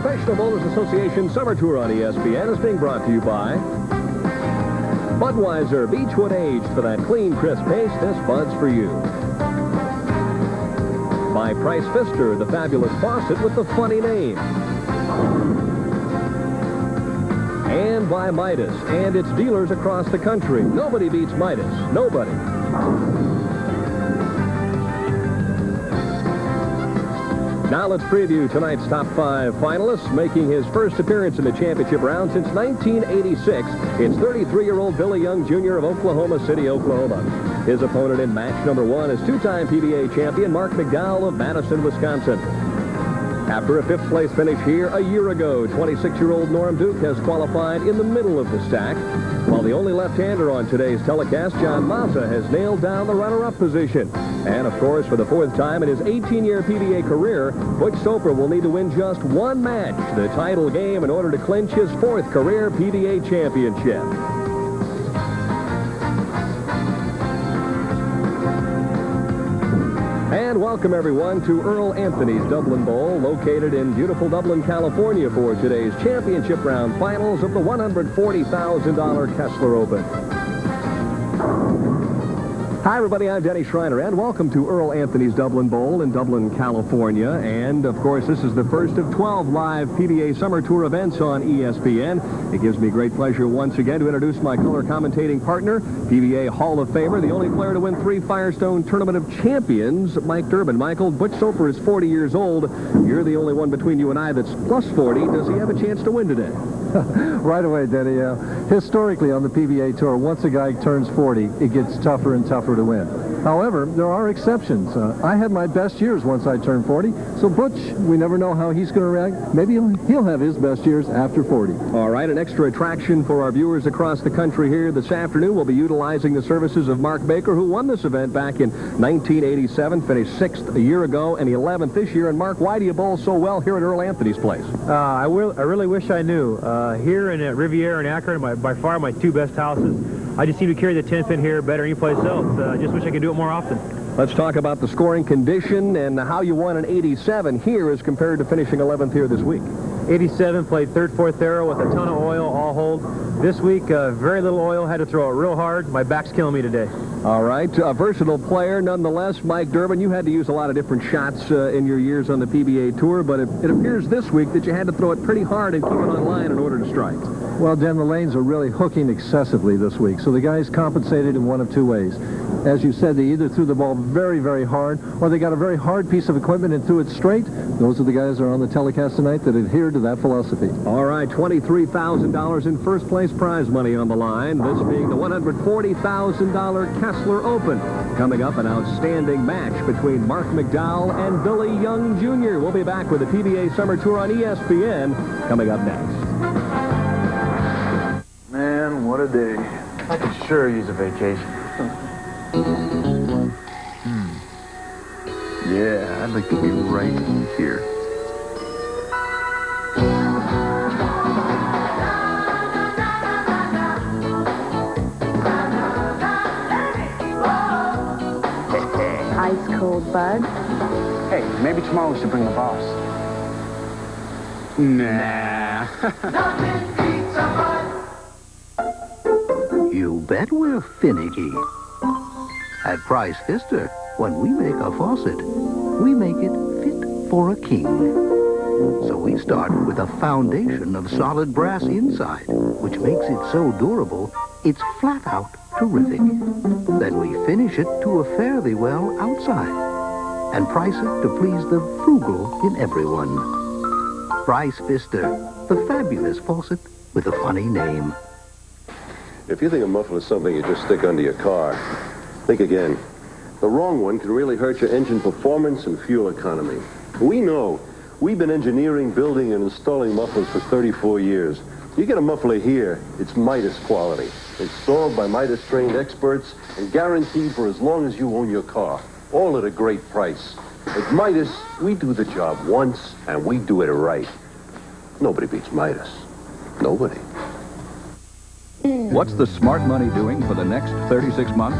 Professional Bowlers Association Summer Tour on ESPN is being brought to you by Budweiser, Beechwood aged for that clean, crisp taste. This Bud's for you. By Price Pfister, the fabulous faucet with the funny name. And by Midas and its dealers across the country. Nobody beats Midas. Nobody. Now let's preview tonight's top five finalists. Making his first appearance in the championship round since 1986, it's 33-year-old Billy Young Jr. of Oklahoma City, Oklahoma. His opponent in match number one is two-time PBA champion Marc McDowell of Madison, Wisconsin. After a fifth-place finish here a year ago, 26-year-old Norm Duke has qualified in the middle of the stack, while the only left-hander on today's telecast, John Mazza, has nailed down the runner-up position. And, of course, for the fourth time in his 18-year PBA career, Butch Soper will need to win just one match, the title game, in order to clinch his fourth career PBA championship. And welcome, everyone, to Earl Anthony's Dublin Bowl, located in beautiful Dublin, California, for today's championship round finals of the $140,000 Kessler Open. Hi, everybody. I'm Denny Schreiner, and welcome to Earl Anthony's Dublin Bowl in Dublin, California. And, of course, this is the first of 12 live PBA Summer Tour events on ESPN. It gives me great pleasure once again to introduce my color commentating partner, PBA Hall of Famer, the only player to win three Firestone Tournament of Champions, Mike Durbin. Michael, Butch Soper is 40 years old. You're the only one between you and I that's plus 40. Does he have a chance to win today? Right away, Denny. Historically, on the PBA Tour, once a guy turns 40, it gets tougher and tougher to win. However, there are exceptions. I had my best years once I turned 40, so Butch, we never know how he's going to react. Maybe he'll have his best years after 40. All right, an extra attraction for our viewers across the country here this afternoon. We'll be utilizing the services of Mark Baker, who won this event back in 1987, finished sixth a year ago, and 11th this year. And Mark, why do you bowl so well here at Earl Anthony's place? I really wish I knew. Here in Riviera and Akron, by far my two best houses. I just seem to carry the 10th in here better than any place else. I just wish I could do it more often. Let's talk about the scoring condition and how you won an 87 here as compared to finishing 11th here this week. 87, played third, fourth arrow with a ton of oil, all hold. This week, very little oil, had to throw it real hard. My back's killing me today. All right, a versatile player nonetheless. Mike Durbin, you had to use a lot of different shots in your years on the PBA Tour, but it appears this week that you had to throw it pretty hard and keep it on line in order to strike. Well, Dan, the lanes are really hooking excessively this week, so the guys compensated in one of two ways. As you said, they either threw the ball very, very hard, or they got a very hard piece of equipment and threw it straight. Those are the guys that are on the telecast tonight that adhere to that philosophy. All right, $23,000 in first-place prize money on the line, this being the $140,000 Kessler Open. Coming up, an outstanding match between Marc McDowell and Billy Young, Jr. We'll be back with the PBA Summer Tour on ESPN coming up next. Man, what a day. I could sure use a vacation. Yeah, I'd like to be right here. Ice cold, bud. Hey, maybe tomorrow we should bring the boss. Nah. You bet we're finicky. At Price Pfister, when we make a faucet, we make it fit for a king. So we start with a foundation of solid brass inside, which makes it so durable, it's flat out terrific. Then we finish it to a fairly well outside, and price it to please the frugal in everyone. Price Pfister, the fabulous faucet with a funny name. If you think a muffler is something you just stick under your car, think again. The wrong one can really hurt your engine performance and fuel economy. We know. We've been engineering, building, and installing mufflers for 34 years. You get a muffler here, it's Midas quality. Installed by Midas-trained experts and guaranteed for as long as you own your car. All at a great price. At Midas, we do the job once, and we do it right. Nobody beats Midas. Nobody. What's the smart money doing for the next 36 months?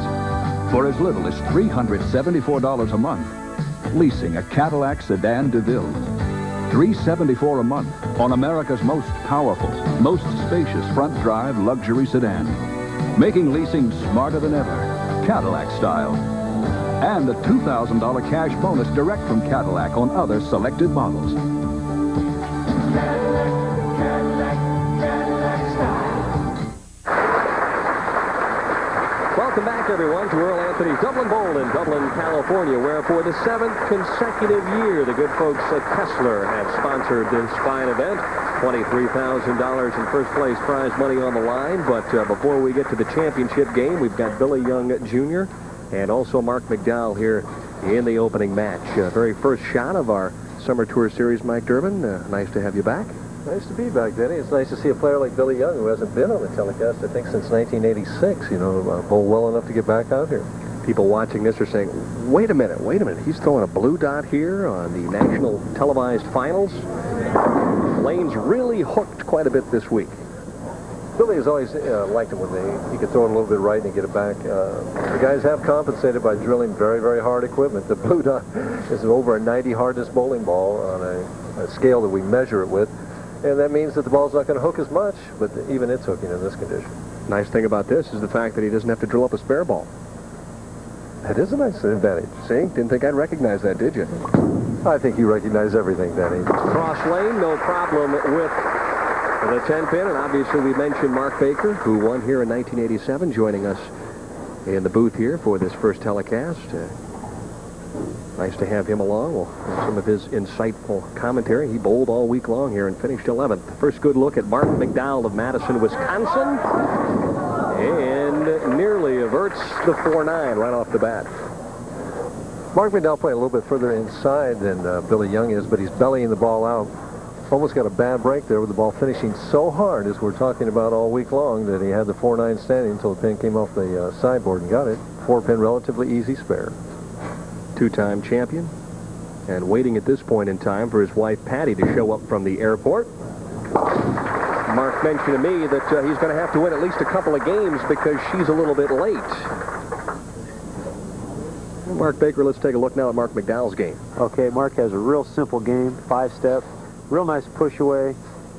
For as little as $374 a month, leasing a Cadillac sedan DeVille. $374 a month on America's most powerful, most spacious front drive luxury sedan. Making leasing smarter than ever, Cadillac style. And a $2,000 cash bonus direct from Cadillac on other selected models. Cadillac, Cadillac, Cadillac style. Welcome back, everyone, to Earl Anthony's Dublin Bowl in Dublin, California, where for the 7th consecutive year, the good folks at Kessler have sponsored this fine event. $23,000 in first place prize money on the line. But before we get to the championship game, we've got Billy Young Jr. and also Marc McDowell here in the opening match. Very first shot of our Summer Tour Series, Mike Durbin. Nice to have you back. Nice to be back, Denny. It's nice to see a player like Billy Young, who hasn't been on the telecast, I think, since 1986. You know, bowl well enough to get back out here. People watching this are saying, wait a minute, he's throwing a blue dot here on the national televised finals. Lane's really hooked quite a bit this week. Billy has always liked it when he could throw it a little bit right and get it back. The guys have compensated by drilling very, very hard equipment. The blue dot is over a 90 hardness bowling ball on a scale that we measure it with. And that means that the ball's not going to hook as much, but even it's hooking in this condition. Nice thing about this is the fact that he doesn't have to drill up a spare ball. That is a nice advantage. See? Didn't think I'd recognize that, did you? I think you recognize everything, Denny. Cross lane, no problem with the 10-pin. And obviously we mentioned Mark Baker, who won here in 1987, joining us in the booth here for this first telecast. Nice to have him along. We'll have some of his insightful commentary. He bowled all week long here and finished 11th. First good look at Marc McDowell of Madison, Wisconsin. And nearly averts the 4-9 right off the bat. Marc McDowell played a little bit further inside than Billy Young is, but he's bellying the ball out. Almost got a bad break there with the ball finishing so hard, as we're talking about all week long, that he had the 4-9 standing until the pin came off the sideboard and got it. 4-pin, relatively easy spare. Two-time champion, and waiting at this point in time for his wife Patty to show up from the airport. Mark mentioned to me that he's going to have to win at least a couple of games because she's a little bit late. Mark Baker, let's take a look now at Marc McDowell's game. Okay, Mark has a real simple game, 5-step, real nice push away,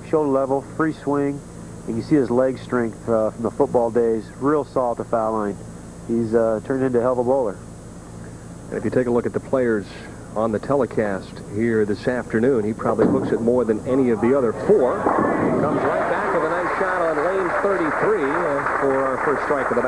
shoulder level, free swing. You can see his leg strength from the football days, real solid to foul line. He's turned into a hell of a bowler. And if you take a look at the players on the telecast here this afternoon, he probably looks at more than any of the other four. Comes right back with a nice shot on lane 33 for our first strike of the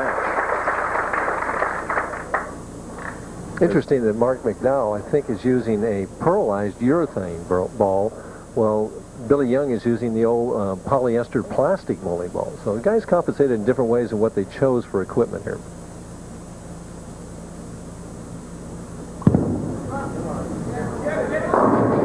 match. Interesting that Marc McDowell, I think, is using a pearlized urethane ball, while Billy Young is using the old polyester plastic bowling ball. So the guys compensated in different ways in what they chose for equipment here.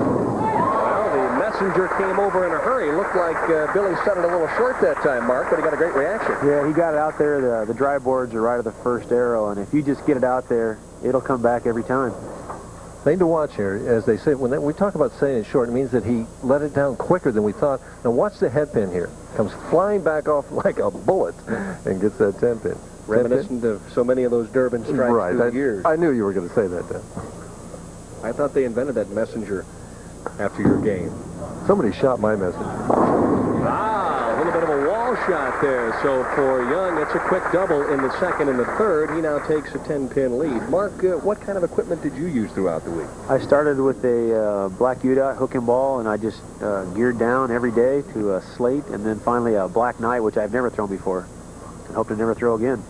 Well, the messenger came over in a hurry. Looked like Billy set it a little short that time, Mark, but he got a great reaction. Yeah, he got it out there. The dry boards are right of the first arrow, and if you just get it out there, it'll come back every time. Thing to watch here, as they say, when we talk about setting it short, it means that he let it down quicker than we thought. Now watch the head pin here. Comes flying back off like a bullet and gets that 10-pin. Reminiscent of so many of those Durbin strikes through the years. I knew you were going to say that, then. I thought they invented that messenger after your game. Somebody shot my messenger. Ah, a little bit of a wall shot there. So for Young, it's a quick double in the second and the third. He now takes a 10-pin lead. Mark, what kind of equipment did you use throughout the week? I started with a black U-dot hook and ball, and I just geared down every day to a slate, and then finally a black knight, which I've never thrown before, and hope to never throw again.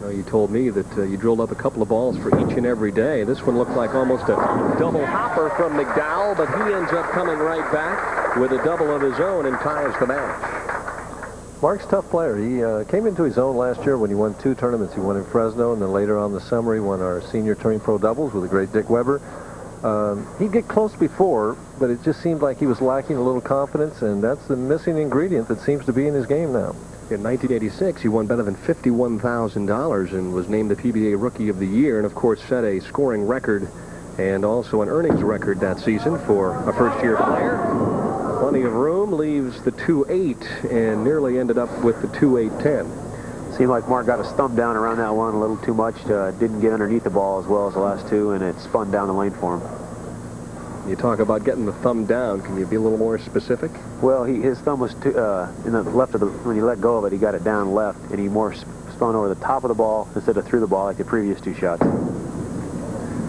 Well, you told me that you drilled up a couple of balls for each and every day. This one looked like almost a double hopper from McDowell, but he ends up coming right back with a double of his own and ties the match. Mark's a tough player. He came into his own last year when he won two tournaments. He won in Fresno, and then later on the summer he won our senior Touring Pro Doubles with the great Dick Weber. He'd get close before, but it just seemed like he was lacking a little confidence, and that's the missing ingredient that seems to be in his game now. In 1986, he won better than $51,000 and was named the PBA Rookie of the Year, and of course set a scoring record and also an earnings record that season for a first-year player. Plenty of room, leaves the 2-8 and nearly ended up with the 2-8-10. Seemed like Mark got his thumb down around that one a little too much. Didn't get underneath the ball as well as the last two, and it spun down the lane for him. You talk about getting the thumb down. Can you be a little more specific? Well, his thumb was in the left of the, when he let go of it, he got it down left, and he more spun over the top of the ball instead of through the ball like the previous two shots.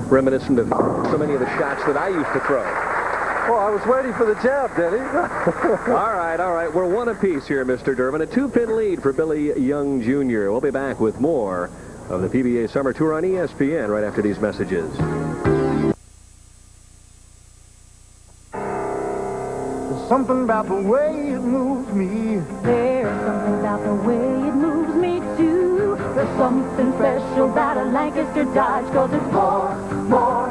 Reminiscent of so many of the shots that I used to throw. Well, I was waiting for the jab, Denny. All right. We're one apiece here, Mr. Durbin. A two-pin lead for Billy Young, Jr. We'll be back with more of the PBA Summer Tour on ESPN right after these messages. There's something about the way it moves me. There's something about the way it moves me, too. There's something special about a Lancaster Dodge, because it's more.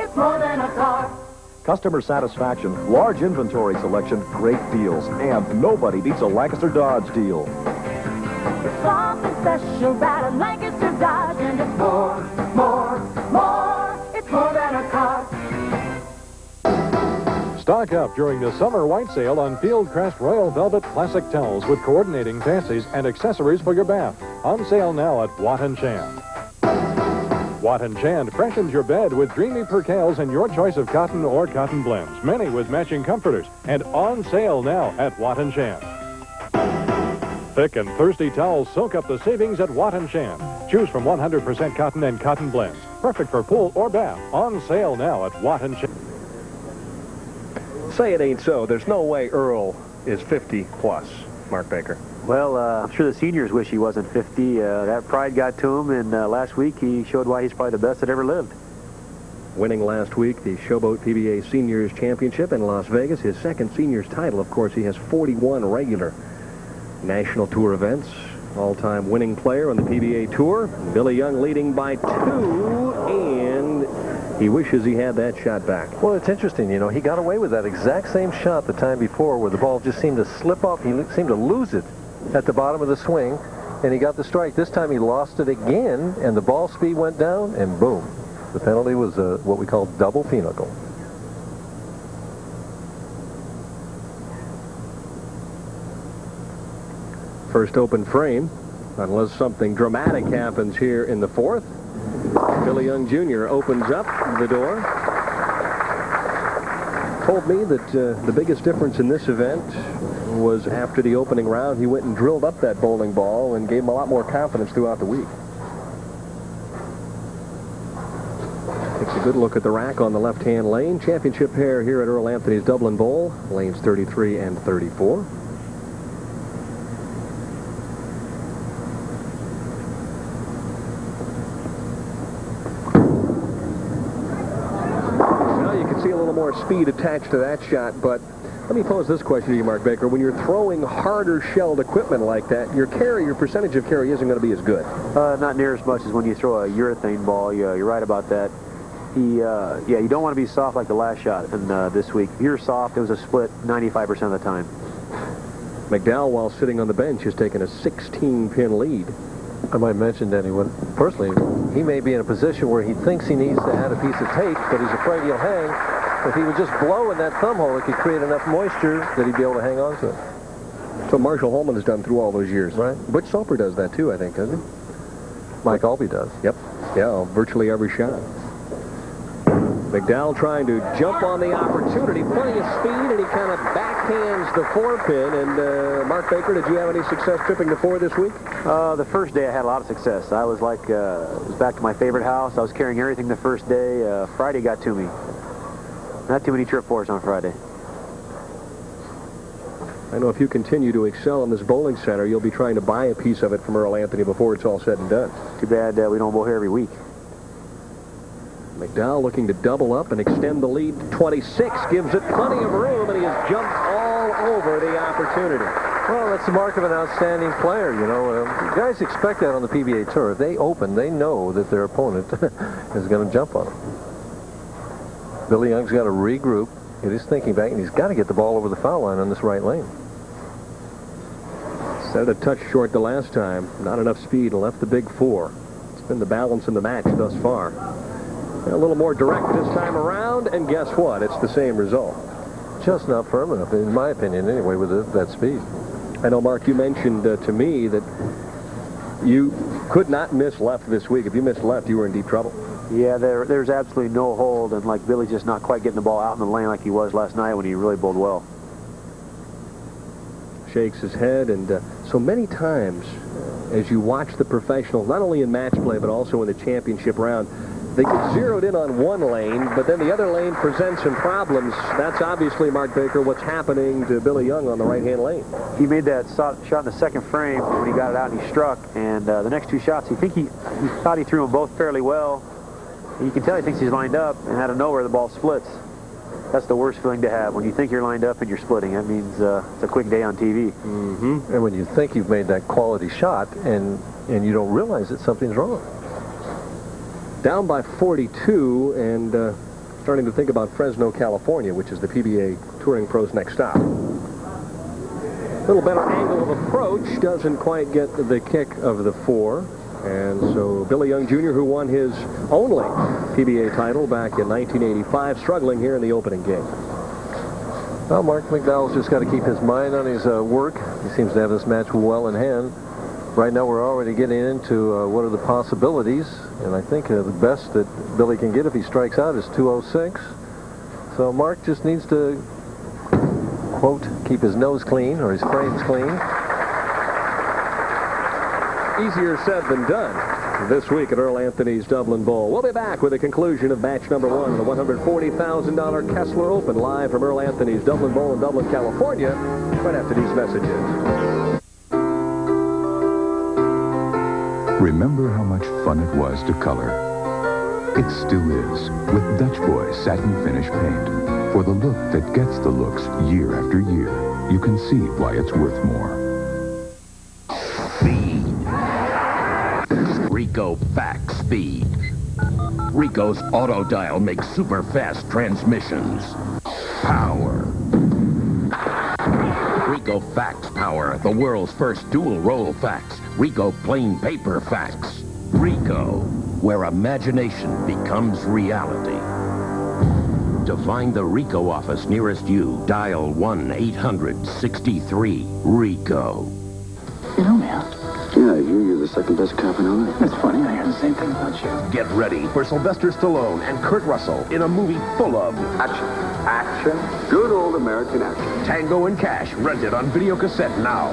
It's more than a car. Customer satisfaction, large inventory selection, great deals, and nobody beats a Lancaster Dodge deal. There's something special about a Lancaster Dodge, and it's more. It's more than a car. Stock up during the summer white sale on Fieldcrest Royal Velvet Classic Towels with coordinating fancies and accessories for your bath. On sale now at Watt & Chan. Watt & Chan freshens your bed with dreamy percales and your choice of cotton or cotton blends, many with matching comforters, and on sale now at Watt & Chan. Thick and thirsty towels soak up the savings at Watt & Chan. Choose from 100% cotton and cotton blends, perfect for pool or bath, on sale now at Watt & Chan. Say it ain't so. There's no way Earl is 50-plus, Mark Baker. Well, I'm sure the seniors wish he wasn't 50. That pride got to him, and last week he showed why he's probably the best that ever lived. Winning last week the Showboat PBA Seniors Championship in Las Vegas, his second seniors title. Of course, he has 41 regular national tour events. All-time winning player on the PBA Tour. Billy Young leading by 2, and he wishes he had that shot back. Well, it's interesting, you know, he got away with that exact same shot the time before where the ball just seemed to slip off. He seemed to lose it at the bottom of the swing, and he got the strike. This time he lost it again, and the ball speed went down, and boom. The penalty was what we call double pinochle. First open frame, unless something dramatic happens here in the fourth. Billy Young Jr. opens up the door. Told me that the biggest difference in this event was after the opening round, he went and drilled up that bowling ball and gave him a lot more confidence throughout the week. Takes a good look at the rack on the left-hand lane. Championship pair here at Earl Anthony's Dublin Bowl, lanes 33 and 34. Now you can see a little more speed attached to that shot, but let me pose this question to you, Mark Baker. When you're throwing harder-shelled equipment like that, your percentage of carry isn't going to be as good. Not near as much as when you throw a urethane ball. You're right about that. Yeah, you don't want to be soft like the last shot and this week. If you're soft, it was a split 95% of the time. McDowell, while sitting on the bench, has taken a 16-pin lead. I might mention, Denny, personally, he may be in a position where he thinks he needs to add a piece of tape, but he's afraid he'll hang. If he would just blow in that thumb hole, it could create enough moisture that he'd be able to hang on to it. So Marshall Holman has done through all those years. Right. Butch Soper does that too, I think, doesn't he? Mike Albee does. Yep. Yeah, virtually every shot. McDowell trying to jump on the opportunity. Plenty of speed, and he kind of backhands the 4-pin. And Mark Baker, did you have any success tripping the 4 this week? The first day I had a lot of success. I was like, it was back to my favorite house. I was carrying everything the first day. Friday got to me. Not too many trip fours on Friday. I know if you continue to excel in this bowling center, you'll be trying to buy a piece of it from Earl Anthony before it's all said and done. Too bad we don't bowl here every week. McDowell looking to double up and extend the lead to 26. Gives it plenty of room, and he has jumped all over the opportunity. Well, that's the mark of an outstanding player, you know. Guys expect that on the PBA Tour. If they open, they know that their opponent is going to jump on them. Billy Young's got to regroup, get his thinking back, and he's got to get the ball over the foul line on this right lane. Set it a touch short the last time. Not enough speed, left the big 4. It's been the balance in the match thus far. And a little more direct this time around, and guess what? It's the same result. Just not firm enough, in my opinion, anyway, with that speed. I know, Mark, you mentioned to me that you could not miss left this week. If you missed left, you were in deep trouble. Yeah, there's absolutely no hold, and like Billy's just not quite getting the ball out in the lane like he was last night when he really bowled well. Shakes his head, and so many times as you watch the professionals, not only in match play but also in the championship round, they get zeroed in on one lane, but then the other lane presents some problems. That's obviously, Mark Baker, what's happening to Billy Young on the right-hand lane. He made that shot in the second frame when he got it out and he struck, and the next two shots, he thought he threw them both fairly well. You can tell he thinks he's lined up, and out of nowhere the ball splits. That's the worst feeling to have. When you think you're lined up and you're splitting, that means it's a quick day on TV. Mm-hmm. And when you think you've made that quality shot and you don't realize that something's wrong. Down by 42 and starting to think about Fresno, California, which is the PBA Touring Pros' next stop. A little better angle of approach, doesn't quite get the kick of the four. And so Billy Young Jr., who won his only PBA title back in 1985, struggling here in the opening game. Well, Marc McDowell's just got to keep his mind on his work. He seems to have this match well in hand. Right now we're already getting into what are the possibilities, and I think the best that Billy can get if he strikes out is 206. So Mark just needs to, quote, keep his nose clean or his frames clean. Easier said than done this week at Earl Anthony's Dublin Bowl. We'll be back with the conclusion of match number one of the $140,000 Kessler Open, live from Earl Anthony's Dublin Bowl in Dublin, California, right after these messages. Remember how much fun it was to color. It still is, with Dutch Boy Satin Finish Paint. For the look that gets the looks year after year, you can see why it's worth more. Rico Fact Speed. Rico's auto dial makes super fast transmissions. Power. Rico Fax Power, the world's first dual roll fax. Rico plain paper fax. Rico, where imagination becomes reality. To find the Rico office nearest you, dial 1-800-63-RICO. You know, man. Yeah, you're the second best cop in LA. That's funny, I hear the same thing about you. Get ready for Sylvester Stallone and Kurt Russell in a movie full of action. Action. Good old American action. Tango and Cash, rented on video cassette now.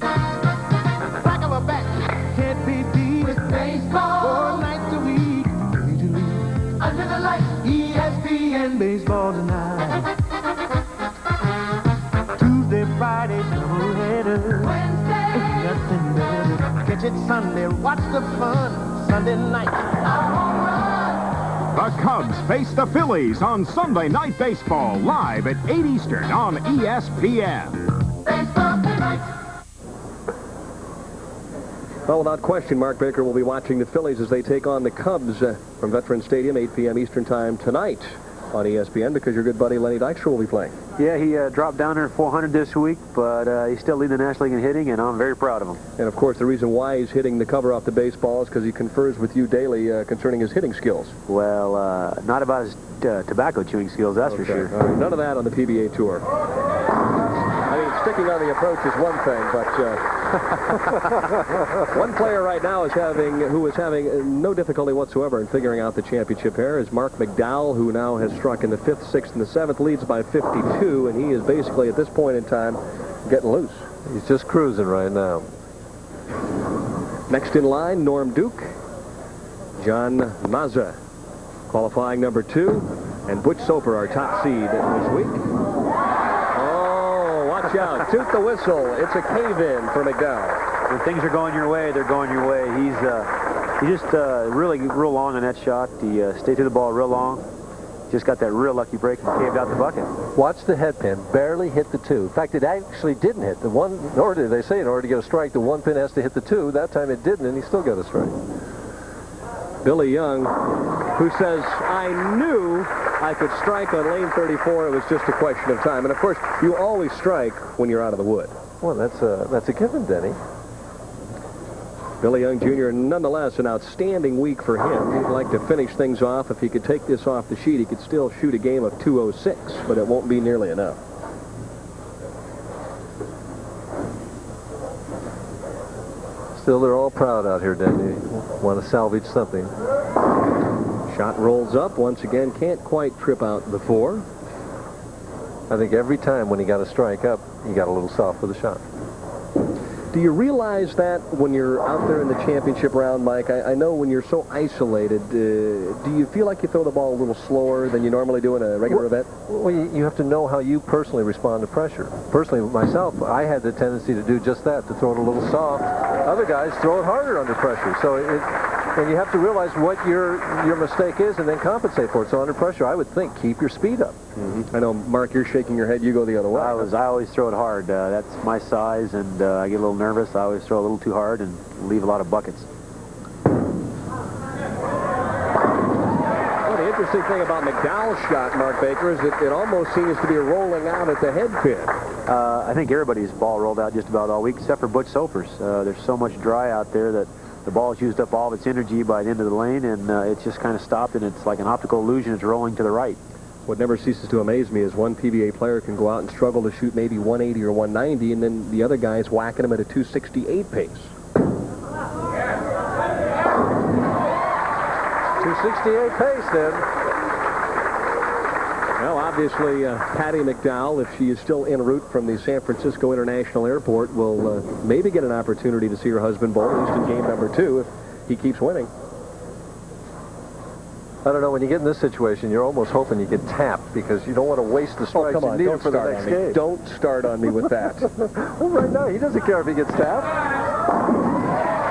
Back of a bat. Can't be beat with baseball. All night to week. Under the lights. ESPN baseball tonight. Tuesday, Friday, doubleheader. It's Sunday, watch the fun, Sunday night. The Cubs face the Phillies on Sunday Night Baseball, live at 8 Eastern on ESPN. Baseball tonight. Well, without question, Mark Baker will be watching the Phillies as they take on the Cubs from Veterans Stadium, 8 p.m. Eastern time tonight on ESPN, because your good buddy Lenny Dykstra will be playing. Yeah, he dropped down there 400 this week, but he's still leading the National League in hitting, and I'm very proud of him. And, of course, the reason why he's hitting the cover off the baseball is because he confers with you daily concerning his hitting skills. Well, not about his tobacco chewing skills, that's okay, for sure. Right. None of that on the PBA Tour. I mean, sticking on the approach is one thing, but... one player right now is having no difficulty whatsoever in figuring out the championship here is Marc McDowell, who now has struck in the 5th, 6th, and the 7th, leads by 52, and he is basically at this point in time getting loose. He's just cruising right now. Next in line, Norm Duke, John Mazza, qualifying number 2, and Butch Soper, our top seed this week. Watch out. Toot the whistle. It's a cave-in for McDowell. When things are going your way, they're going your way. He's he just really real long on that shot. He stayed to the ball real long. Just got that real lucky break and caved out the bucket. Watch the head pin. Barely hit the 2. In fact, it actually didn't hit the 1. Nor did they say in order to get a strike, the 1 pin has to hit the 2. That time it didn't, and he still got a strike. Billy Young, who says, I knew I could strike on lane 34. It was just a question of time. And, of course, you always strike when you're out of the wood. Well, that's a given, Denny. Billy Young Jr., nonetheless, an outstanding week for him. He'd like to finish things off. If he could take this off the sheet, he could still shoot a game of 206, but it won't be nearly enough. Still, they're all proud out here, Denny. Want to salvage something. Shot rolls up. Once again, can't quite trip out the four. I think every time when he got a strike up, he got a little soft with the shot. Do you realize that when you're out there in the championship round, Mike? I know when you're so isolated, do you feel like you throw the ball a little slower than you normally do in a regular event? Well, you have to know how you personally respond to pressure. Personally, myself, I had the tendency to do just that, to throw it a little soft. Other guys throw it harder under pressure. So and you have to realize what your mistake is and then compensate for it. So under pressure, I would think, keep your speed up. I know, Mark, you're shaking your head. You go the other way. I always throw it hard. That's my size, and I get a little nervous. I always throw a little too hard and leave a lot of buckets. Well, the interesting thing about McDowell's shot, Mark Baker, is that it almost seems to be rolling out at the head pin. I think everybody's ball rolled out just about all week, except for Butch Soper's. There's so much dry out there that the ball's used up all of its energy by the end of the lane, and it's just kind of stopped, and it's like an optical illusion. It's rolling to the right. What never ceases to amaze me is one PBA player can go out and struggle to shoot maybe 180 or 190, and then the other guy's whacking him at a 268 pace. 268 pace, then. Well, obviously, Patty McDowell, if she is still en route from the San Francisco International Airport, will maybe get an opportunity to see her husband bowl, at least in game number 2, if he keeps winning. I don't know, when you get in this situation, you're almost hoping you get tapped because you don't want to waste the strikes you need for the next game. Don't start on me with that. Well, right now, he doesn't care if he gets tapped.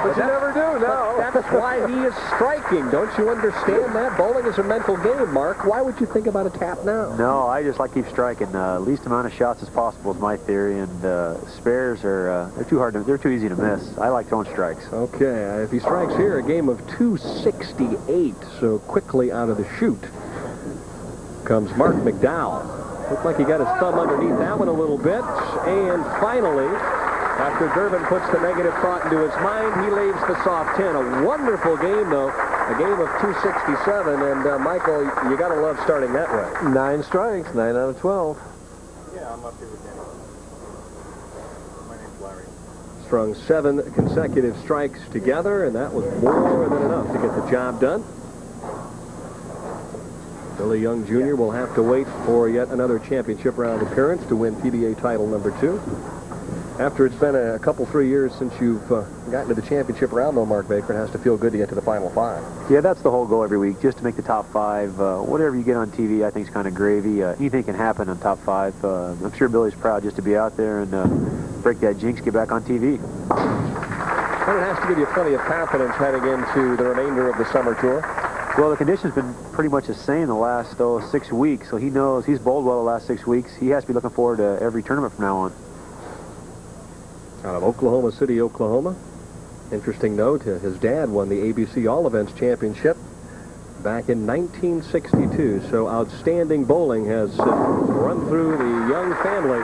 But you never do, no. That's why he is striking. Don't you understand that? Bowling is a mental game, Mark. Why would you think about a tap now? No, I just like keep striking. Least amount of shots as possible is my theory, and spares are they're too hard. They're too easy to miss. I like throwing strikes. Okay, if he strikes here, a game of 268, so quickly out of the chute comes Marc McDowell. Looked like he got his thumb underneath that one a little bit, and finally, after Durbin puts the negative thought into his mind, he leaves the soft 10. A wonderful game, though. A game of 267, and Michael, you got to love starting that way. 9 strikes, 9 out of 12. Yeah, I'm up here with Denny. My name's Larry. Strung 7 consecutive strikes together, and that was more than enough to get the job done. Billy Young Jr. will have to wait for yet another championship round appearance to win PBA title number 2. After it's been a couple, 3 years since you've gotten to the championship round, though, Mark Baker, it has to feel good to get to the final 5. Yeah, that's the whole goal every week, just to make the top 5. Whatever you get on TV, I think is kind of gravy. Anything can happen on top 5. I'm sure Billy's proud just to be out there and break that jinx, get back on TV. And it has to give you plenty of confidence heading into the remainder of the summer tour. Well, the condition's been pretty much the same the last 6 weeks, so he knows he's bowled well the last 6 weeks. He has to be looking forward to every tournament from now on. Out of Oklahoma City, Oklahoma. Interesting note, his dad won the ABC All Events Championship back in 1962, so outstanding bowling has run through the Young family.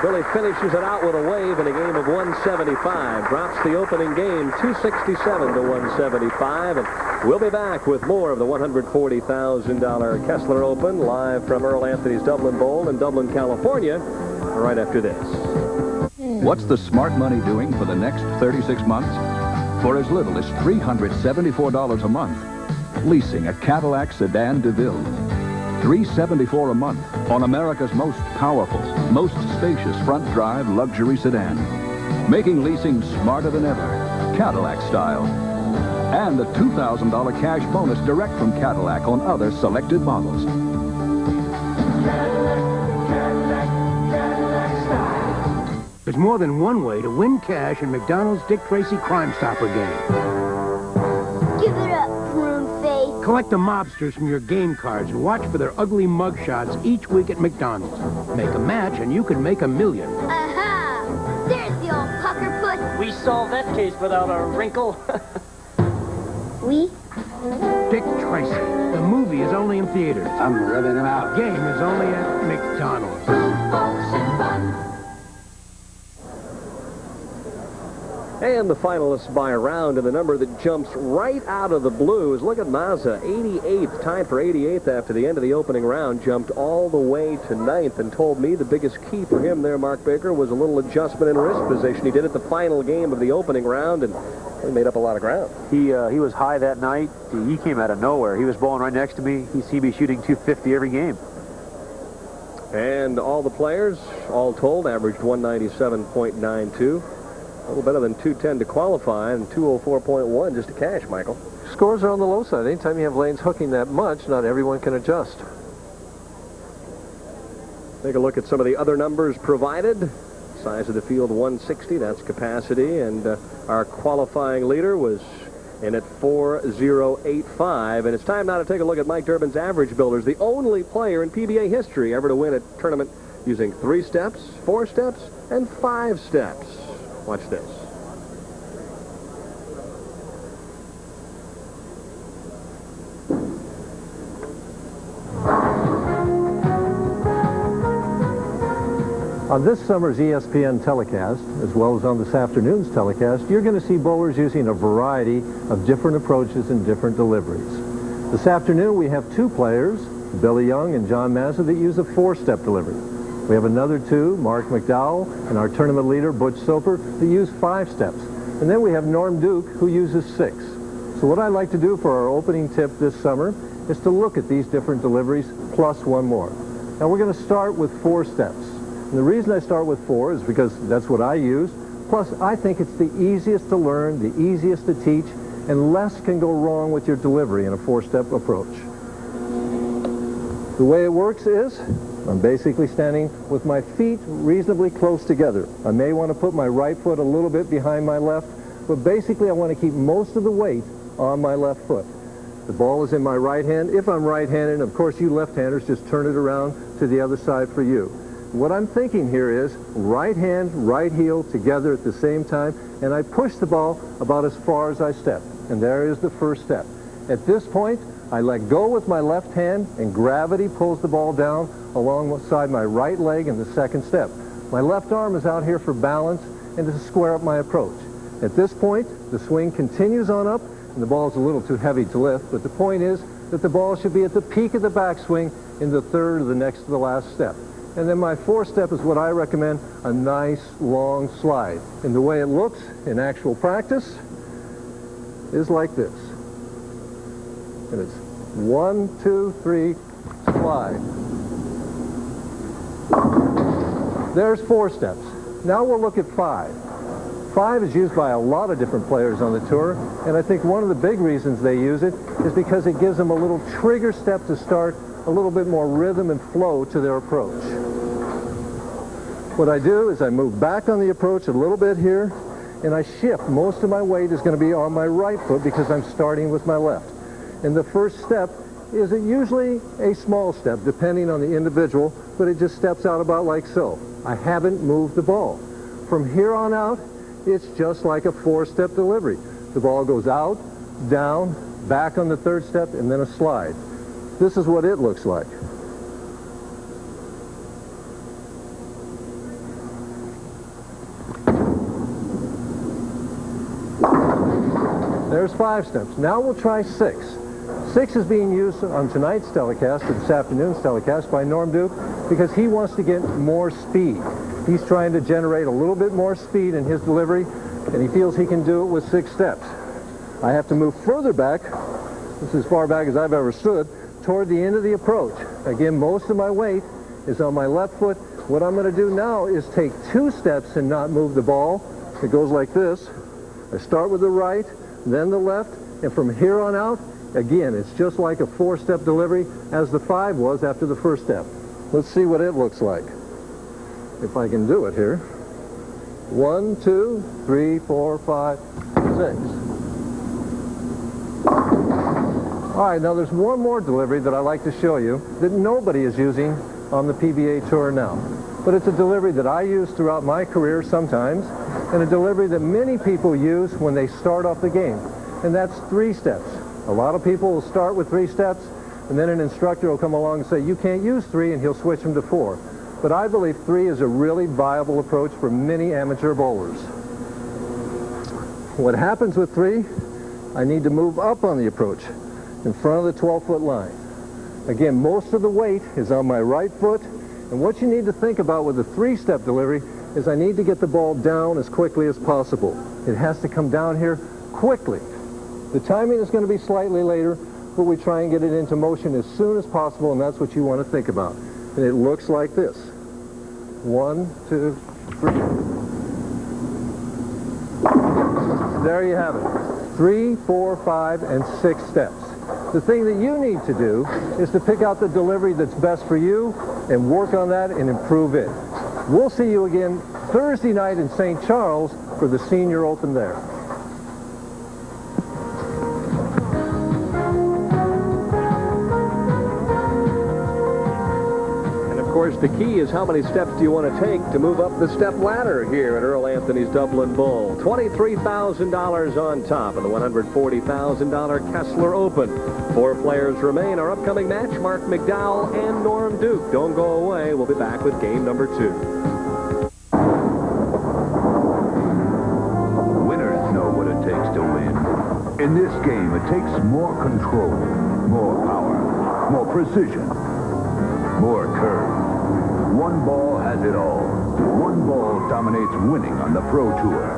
Billy finishes it out with a wave in a game of 175, drops the opening game 267 to 175, and we'll be back with more of the $140,000 Kessler Open live from Earl Anthony's Dublin Bowl in Dublin, California, right after this. What's the smart money doing for the next 36 months? For as little as $374 a month, leasing a Cadillac sedan DeVille. $374 a month on America's most powerful, most spacious front drive luxury sedan. Making leasing smarter than ever, Cadillac style. And a $2,000 cash bonus direct from Cadillac on other selected models. There's more than one way to win cash in McDonald's Dick Tracy Crime Stopper game. Give it up, Prune-Face. Collect the mobsters from your game cards and watch for their ugly mugshots each week at McDonald's. Make a match and you could make $1 million. Aha! There's the old puckerfoot. We solved that case without a wrinkle. We? Dick Tracy. The movie is only in theaters. I'm rubbing him out. Game is only at McDonald's. Balls and fun. And the finalists by round, and the number that jumps right out of the blue is, look at Mazza, 88th, tied for 88th after the end of the opening round, jumped all the way to 9th, and told me the biggest key for him there, Mark Baker, was a little adjustment in wrist position he did at the final game of the opening round, and He made up a lot of ground. He was high that night. He came out of nowhere. He was bowling right next to me. He'd be shooting 250 every game. And all the players, all told, averaged 197.92. A little better than 210 to qualify and 204.1 just to cash, Michael. Scores are on the low side. Anytime you have lanes hooking that much, not everyone can adjust. Take a look at some of the other numbers provided. Size of the field, 160. That's capacity. And our qualifying leader was in at 4.085. And it's time now to take a look at Mike Durbin's average builders, the only player in PBA history ever to win a tournament using 3 steps, 4 steps, and 5 steps. Watch this. On this summer's ESPN telecast, as well as on this afternoon's telecast, you're going to see bowlers using a variety of different approaches and different deliveries. This afternoon, we have 2 players, Billy Young and John Mazza, that use a 4-step delivery. We have another 2, Marc McDowell and our tournament leader, Butch Soper, that use 5 steps. And then we have Norm Duke, who uses 6. So what I'd like to do for our opening tip this summer is to look at these different deliveries, plus one more. Now, we're going to start with 4 steps. And the reason I start with 4 is because that's what I use. Plus, I think it's the easiest to learn, the easiest to teach, and less can go wrong with your delivery in a 4-step approach. The way it works is I'm basically standing with my feet reasonably close together. I may want to put my right foot a little bit behind my left, but basically I want to keep most of the weight on my left foot. The ball is in my right hand. If I'm right-handed, and of course you left-handers just turn it around to the other side for you. What I'm thinking here is right hand, right heel together at the same time, and I push the ball about as far as I step. And there is the first step. At this point, I let go with my left hand, and gravity pulls the ball down alongside my right leg in the second step. My left arm is out here for balance and to square up my approach. At this point, the swing continues on up, and the ball is a little too heavy to lift, but the point is that the ball should be at the peak of the backswing in the third or the next to the last step. And then my 4th step is what I recommend, a nice long slide. And the way it looks in actual practice is like this. And it's 1, 2, 3, slide. There's 4 steps. Now we'll look at 5. 5 is used by a lot of different players on the tour, and I think one of the big reasons they use it is because it gives them a little trigger step to start a little bit more rhythm and flow to their approach. What I do is I move back on the approach a little bit here, and I shift. Most of my weight is going to be on my right foot because I'm starting with my left. And the first step is usually a small step, depending on the individual, but it just steps out about like so. I haven't moved the ball. From here on out, it's just like a 4-step delivery. The ball goes out, down, back on the 3rd step, and then a slide. This is what it looks like. There's 5 steps. Now we'll try 6. 6 is being used on tonight's telecast, or this afternoon's telecast, by Norm Duke because he wants to get more speed. He's trying to generate a little bit more speed in his delivery, and he feels he can do it with 6 steps. I have to move further back. This is as far back as I've ever stood. Toward the end of the approach. Again, most of my weight is on my left foot. What I'm going to do now is take 2 steps and not move the ball. It goes like this. I start with the right, then the left, and from here on out, again, it's just like a 4-step delivery as the 5 was after the 1st step. Let's see what it looks like. If I can do it here. 1, 2, 3, 4, 5, 6. All right, now there's one more delivery that I like to show you that nobody is using on the PBA Tour now. But it's a delivery that I use throughout my career sometimes, and a delivery that many people use when they start off the game, and that's 3 steps. A lot of people will start with 3 steps, and then an instructor will come along and say, you can't use 3, and he'll switch them to 4. But I believe 3 is a really viable approach for many amateur bowlers. What happens with 3, I need to move up on the approach. In front of the 12-foot line. Again, most of the weight is on my right foot, and what you need to think about with a 3-step delivery is I need to get the ball down as quickly as possible. It has to come down here quickly. The timing is going to be slightly later, but we try and get it into motion as soon as possible, and that's what you want to think about. And it looks like this. 1, 2, 3. There you have it. 3, 4, 5, and 6 steps. The thing that you need to do is to pick out the delivery that's best for you and work on that and improve it. We'll see you again Thursday night in St. Charles for the Senior Open there. The key is how many steps do you want to take to move up the step ladder here at Earl Anthony's Dublin Bowl. $23,000 on top of the $140,000 Kessler Open. 4 players remain. Our upcoming match, Marc McDowell and Norm Duke. Don't go away. We'll be back with game number 2. Winners know what it takes to win. In this game, it takes more control, more power, more precision, more curve. One ball has it all. One ball dominates winning on the Pro Tour.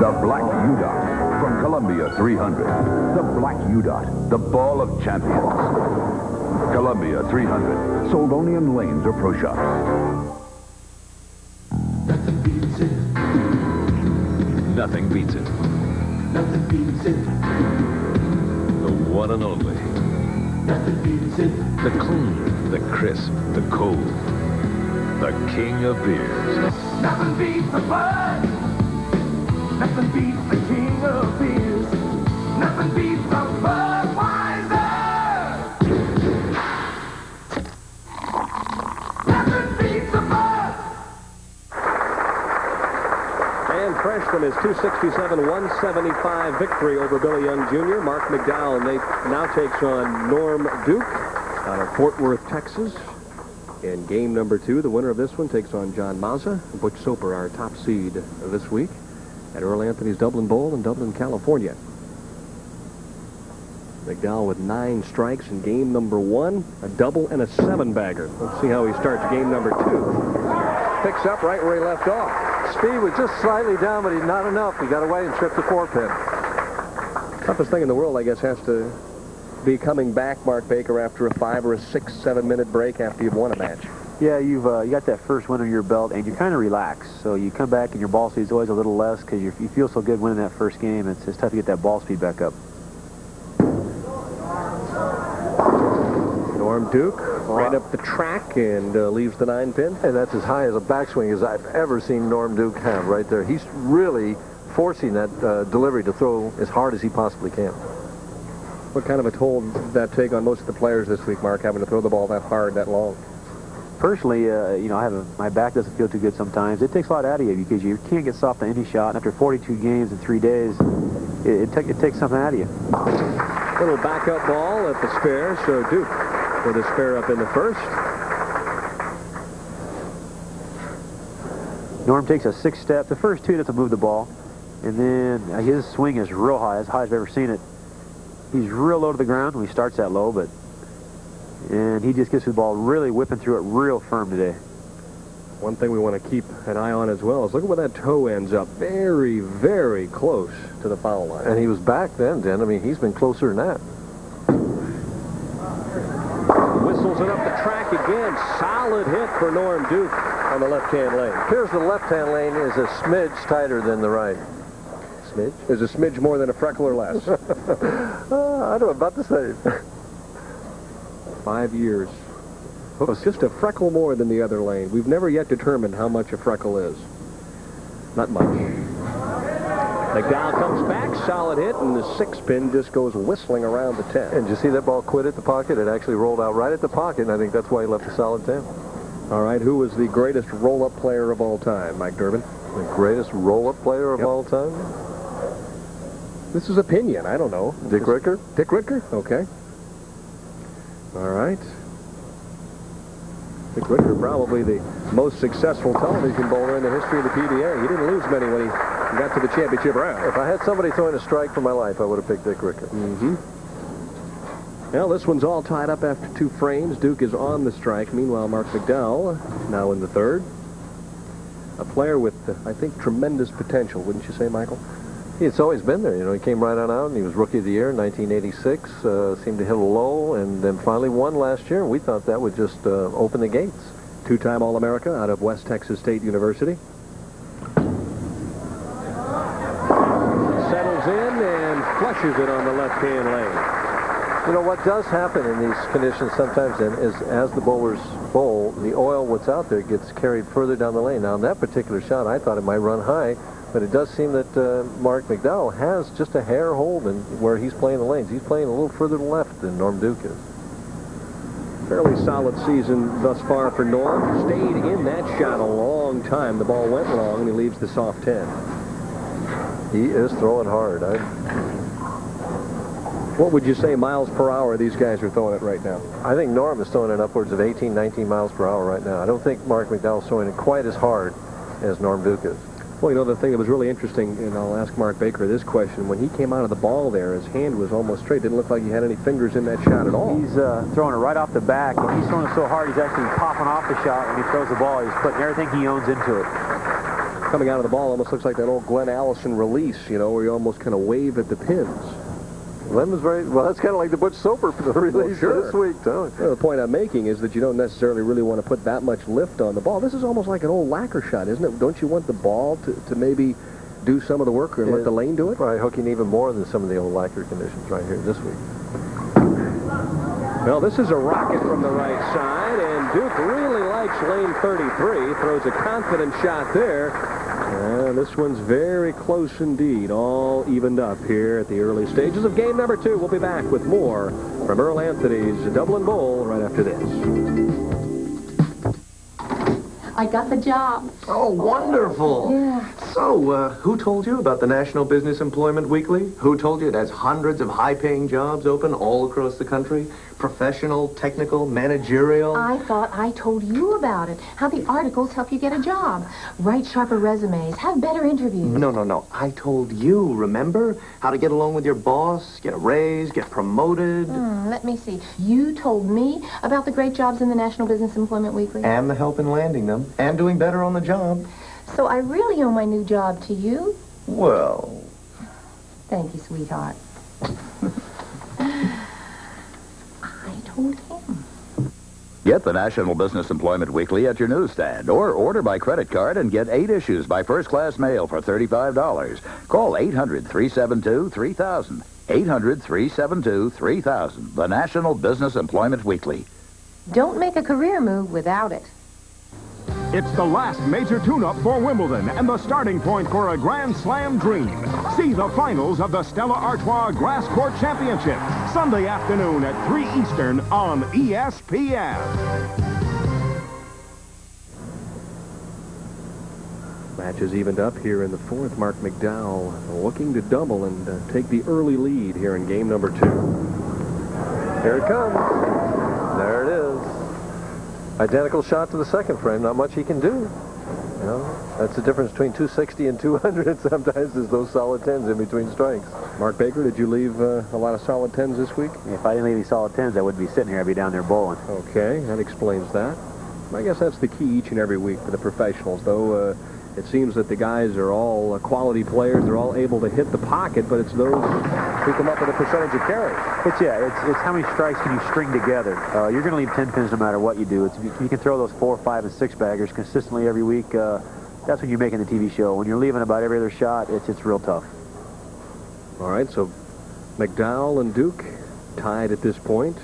The Black U-Dot from Columbia 300. The Black U-Dot, the ball of champions. Columbia 300, sold only in lanes or pro shops. Nothing beats it. Nothing beats it. Nothing beats it. The one and only. Nothing beats it. The clean. The crisp, the cold, the king of beers. Nothing beats the bud. Nothing beats the king of beers. Nothing beats the Budweiser. Nothing beats the bud. And fresh from his 267-175 victory over Billy Young Jr., Marc McDowell now takes on Norm Duke out of Fort Worth, Texas. In game number 2, the winner of this one takes on John Mazza. Butch Soper, our top seed this week at Earl Anthony's Dublin Bowl in Dublin, California. McDowell with 9 strikes in game number 1, a double and a 7-bagger. Let's see how he starts game number 2. Picks up right where he left off. Speed was just slightly down, but not enough. He got away and tripped the 4-pin. Toughest thing in the world, I guess, has to be coming back, Mark Baker, after a 5 or a 6, 7-minute break after you've won a match. Yeah, you've you got that first win on your belt, and you're kind of relaxed. So you come back, and your ball speed's always a little less because you feel so good winning that first game. It's tough to get that ball speed back up. Norm Duke right up the track and leaves the 9-pin. And that's as high as a backswing as I've ever seen Norm Duke have right there. He's really forcing that delivery to throw as hard as he possibly can. What kind of a toll did that take on most of the players this week, Mark, having to throw the ball that hard, that long? Personally, you know, my back doesn't feel too good sometimes. It takes a lot out of you because you can't get soft on any shot. And after 42 games in 3 days, it takes something out of you. Little backup ball at the spare, so Duke with a spare up in the first. Norm takes a 6-step. The first 2 to move the ball, and then his swing is real high, as high as I've ever seen it. He's real low to the ground when he starts that low, and he just gets the ball really whipping through it real firm today. One thing we want to keep an eye on as well is look at where that toe ends up. Very, very close to the foul line. And he was back then, Dan. I mean, he's been closer than that. Whistles it up the track again. Solid hit for Norm Duke on the left-hand lane. Appears the left-hand lane is a smidge tighter than the right. Smidge? Is a smidge more than a freckle or less? I don't know, about the same. 5 years. Well, it's just a freckle more than the other lane. We've never yet determined how much a freckle is. Not much. McDowell comes back, solid hit, and the 6-pin just goes whistling around the 10. And did you see that ball quit at the pocket? It actually rolled out right at the pocket, and I think that's why he left a solid 10. All right, who was the greatest roll-up player of all time, Mike Durbin? The greatest roll-up player of all time? This is opinion. I don't know. Dick Ritger? Dick Ritger? Okay. All right. Dick Ritger, probably the most successful television bowler in the history of the PBA. He didn't lose many when he got to the championship round. If I had somebody throwing a strike for my life, I would have picked Dick Ritger. Mm-hmm. Well, this one's all tied up after 2 frames. Duke is on the strike. Meanwhile, Marc McDowell now in the third. A player with, I think, tremendous potential, wouldn't you say, Michael? It's always been there. You know, he came right on out, and he was Rookie of the Year in 1986. Seemed to hit a low, and then finally won last year. We thought that would just open the gates. Two-time All-America out of West Texas State University. Settles in and flushes it on the left-hand lane. You know, what does happen in these conditions sometimes then is as the bowlers bowl, the oil, what's out there, gets carried further down the lane. Now, on that particular shot, I thought it might run high, but it does seem that Marc McDowell has just a hair hold in where he's playing the lanes. He's playing a little further left than Norm Duke is. Fairly solid season thus far for Norm. Stayed in that shot a long time. The ball went long, and he leaves the soft 10. He is throwing hard. What would you say miles per hour these guys are throwing it right now? I think Norm is throwing it upwards of 18, 19 miles per hour right now. I don't think Marc McDowell's throwing it quite as hard as Norm Duke is. Well, you know, the thing that was really interesting, and I'll ask Mark Baker this question, when he came out of the ball there, his hand was almost straight. Didn't look like he had any fingers in that shot at all. He's throwing it right off the back, and he's throwing it so hard he's actually popping off the shot when he throws the ball. He's putting everything he owns into it. Coming out of the ball almost looks like that old Glenn Allison release, you know, where you almost kind of wave at the pins. Len was very, well, that's kind of like the Butch Soper for the release this week, too. Well, the point I'm making is that you don't necessarily really want to put that much lift on the ball. This is almost like an old lacquer shot, isn't it? Don't you want the ball to maybe do some of the work and let the lane do it? Probably hooking even more than some of the old lacquer conditions right here this week. Well, this is a rocket from the right side, and Duke really likes lane 33. Throws a confident shot there. And this one's very close indeed, all evened up here at the early stages of game number 2. We'll be back with more from Earl Anthony's Dublin Bowl right after this. I got the job. Oh, wonderful. Yeah. So, who told you about the National Business Employment Weekly? Who told you it has hundreds of high-paying jobs open all across the country? Professional, technical, managerial. I thought I told you about it. How the articles help you get a job. Write sharper resumes. Have better interviews. No, no, no. I told you, remember? How to get along with your boss, get a raise, get promoted. Let me see. You told me about the great jobs in the National Business Employment Weekly. And the help in landing them. And doing better on the job. So I really owe my new job to you? Well... Thank you, sweetheart. Get the National Business Employment Weekly at your newsstand, or order by credit card and get 8 issues by first-class mail for $35. Call 800-372-3000. 800-372-3000. The National Business Employment Weekly. Don't make a career move without it. It's the last major tune-up for Wimbledon and the starting point for a Grand Slam dream. See the finals of the Stella Artois Grass Court Championship Sunday afternoon at 3 Eastern on ESPN. Match is evened up here in the fourth. Marc McDowell looking to double and take the early lead here in game number 2. Here it comes. There it is. Identical shot to the second frame. Not much he can do. You know, that's the difference between 260 and 200 sometimes is those solid 10s in between strikes. Mark Baker, did you leave a lot of solid 10s this week? If I didn't leave any solid 10s, I wouldn't be sitting here. I'd be down there bowling. Okay, that explains that. I guess that's the key each and every week for the professionals, though it seems that the guys are all quality players. They're all able to hit the pocket, but it's those who come up with a percentage of carry. It's how many strikes can you string together. You're going to leave 10 pins no matter what you do. You can throw those 4, 5, and 6 baggers consistently every week. That's what you make in the TV show. When you're leaving about every other shot, it's real tough. All right, so McDowell and Duke tied at this point,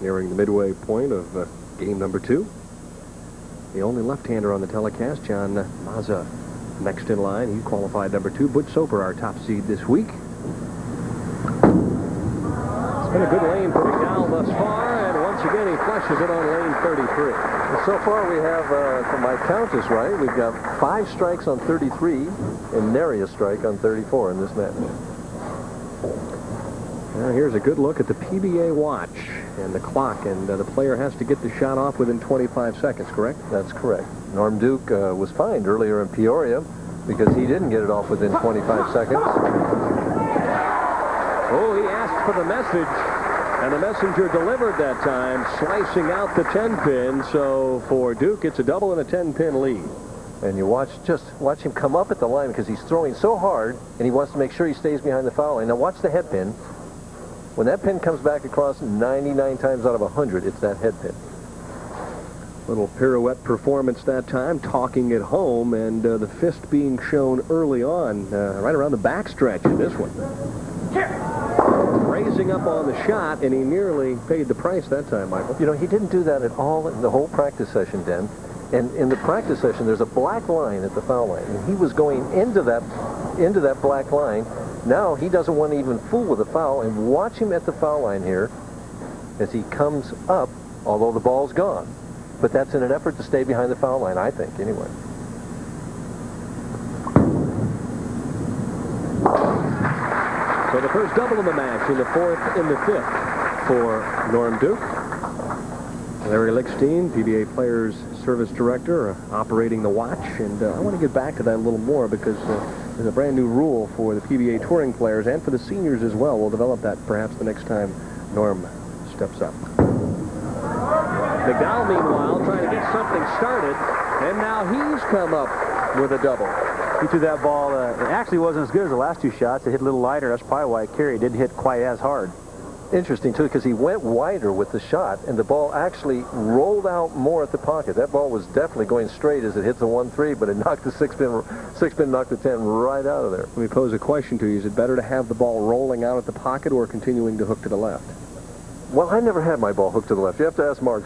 nearing the midway point of game number 2. The only left-hander on the telecast, John Mazza. Next in line, he qualified number 2. Butch Soper, our top seed this week. It's been a good lane for McDowell thus far, and once again he flushes it on lane 33. And so far we have, if my count is right, we've got 5 strikes on 33 and nary a strike on 34 in this match. Now here's a good look at the PBA watch and the clock, and the player has to get the shot off within 25 seconds, correct? That's correct. Norm Duke was fined earlier in Peoria because he didn't get it off within 25 seconds. Oh, he asked for the message, and the messenger delivered that time, slicing out the 10-pin. So for Duke, it's a double and a 10-pin lead. And you watch him come up at the line because he's throwing so hard, and he wants to make sure he stays behind the foul line. Now watch the head pin. When that pin comes back across, 99 times out of 100, it's that head pin. Little pirouette performance that time, talking at home, and the fist being shown early on, right around the backstretch in this one. Raising up on the shot, and he nearly paid the price that time, Michael. You know, he didn't do that at all in the whole practice session, Den. And in the practice session, there's a black line at the foul line. And he was going into that black line. Now he doesn't want to even fool with the foul. And watch him at the foul line here as he comes up, although the ball's gone. But that's in an effort to stay behind the foul line, I think, anyway. So the first double of the match in the fourth and the fifth for Norm Duke. Larry Lickstein, PBA Players Service Director, operating the watch. And I want to get back to that a little more because there's a brand new rule for the PBA touring players and for the seniors as well. We'll develop that perhaps the next time Norm steps up. McDowell, meanwhile, trying to get something started. And now he's come up with a double. He threw that ball. It actually wasn't as good as the last two shots. It hit a little lighter. That's probably why it carried. It didn't hit quite as hard. Interesting, too, because he went wider with the shot, and the ball actually rolled out more at the pocket. That ball was definitely going straight as it hit the 1-3, but it knocked the six-pin knocked the 10 right out of there. Let me pose a question to you. Is it better to have the ball rolling out at the pocket or continuing to hook to the left? Well, I never had my ball hooked to the left. You have to ask Mark.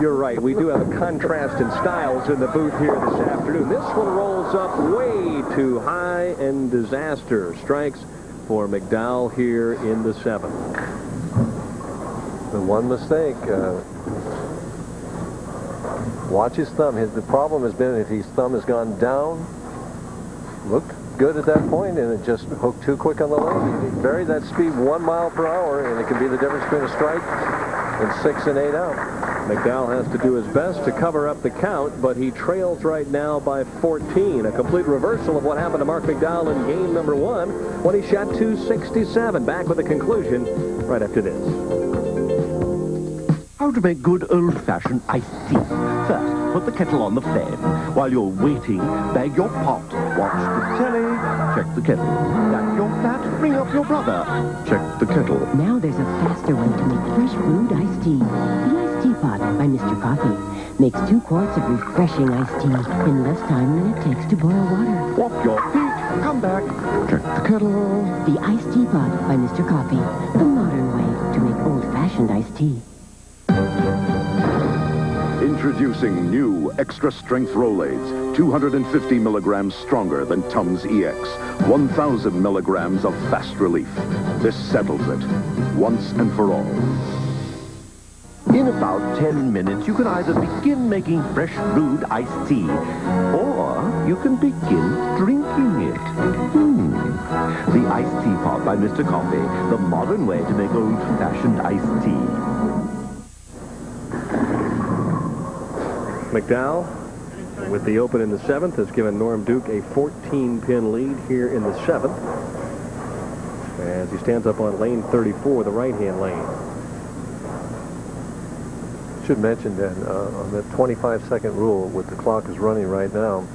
You're right. We do have a contrast in styles in the booth here this afternoon. This one rolls up way too high, and disaster strikes for McDowell here in the seventh. The one mistake. Watch his thumb. The problem has been if his thumb has gone down, looked good at that point, and it just hooked too quick on the leg. He varied that speed 1 mile per hour, and it could be the difference between a strike and 6 and 8 out. McDowell has to do his best to cover up the count, but he trails right now by 14. A complete reversal of what happened to Marc McDowell in game number one when he shot 267. Back with a conclusion right after this. How to make good old-fashioned iced tea. First, put the kettle on the flame. While you're waiting, bag your pot, watch the telly, check the kettle. Stack your flat, ring up your brother, check the kettle. Now there's a faster way to make fresh brewed iced tea. The Iced Tea Pot by Mr. Coffee makes 2 quarts of refreshing iced tea in less time than it takes to boil water. Walk your feet, come back, check the kettle. The Iced Tea Pot by Mr. Coffee, the modern way to make old-fashioned iced tea. Introducing new Extra Strength Rolaids, 250 milligrams stronger than Tums EX, 1,000 milligrams of fast relief. This settles it, once and for all. In about 10 minutes, you can either begin making fresh brewed iced tea, or you can begin drinking it. The Iced Tea Pot by Mr. Coffee, the modern way to make old-fashioned iced tea. McDowell, with the open in the seventh, has given Norm Duke a 14-pin lead here in the seventh as he stands up on lane 34, the right-hand lane. Should mention that on the 25-second rule, with the clock is running right now,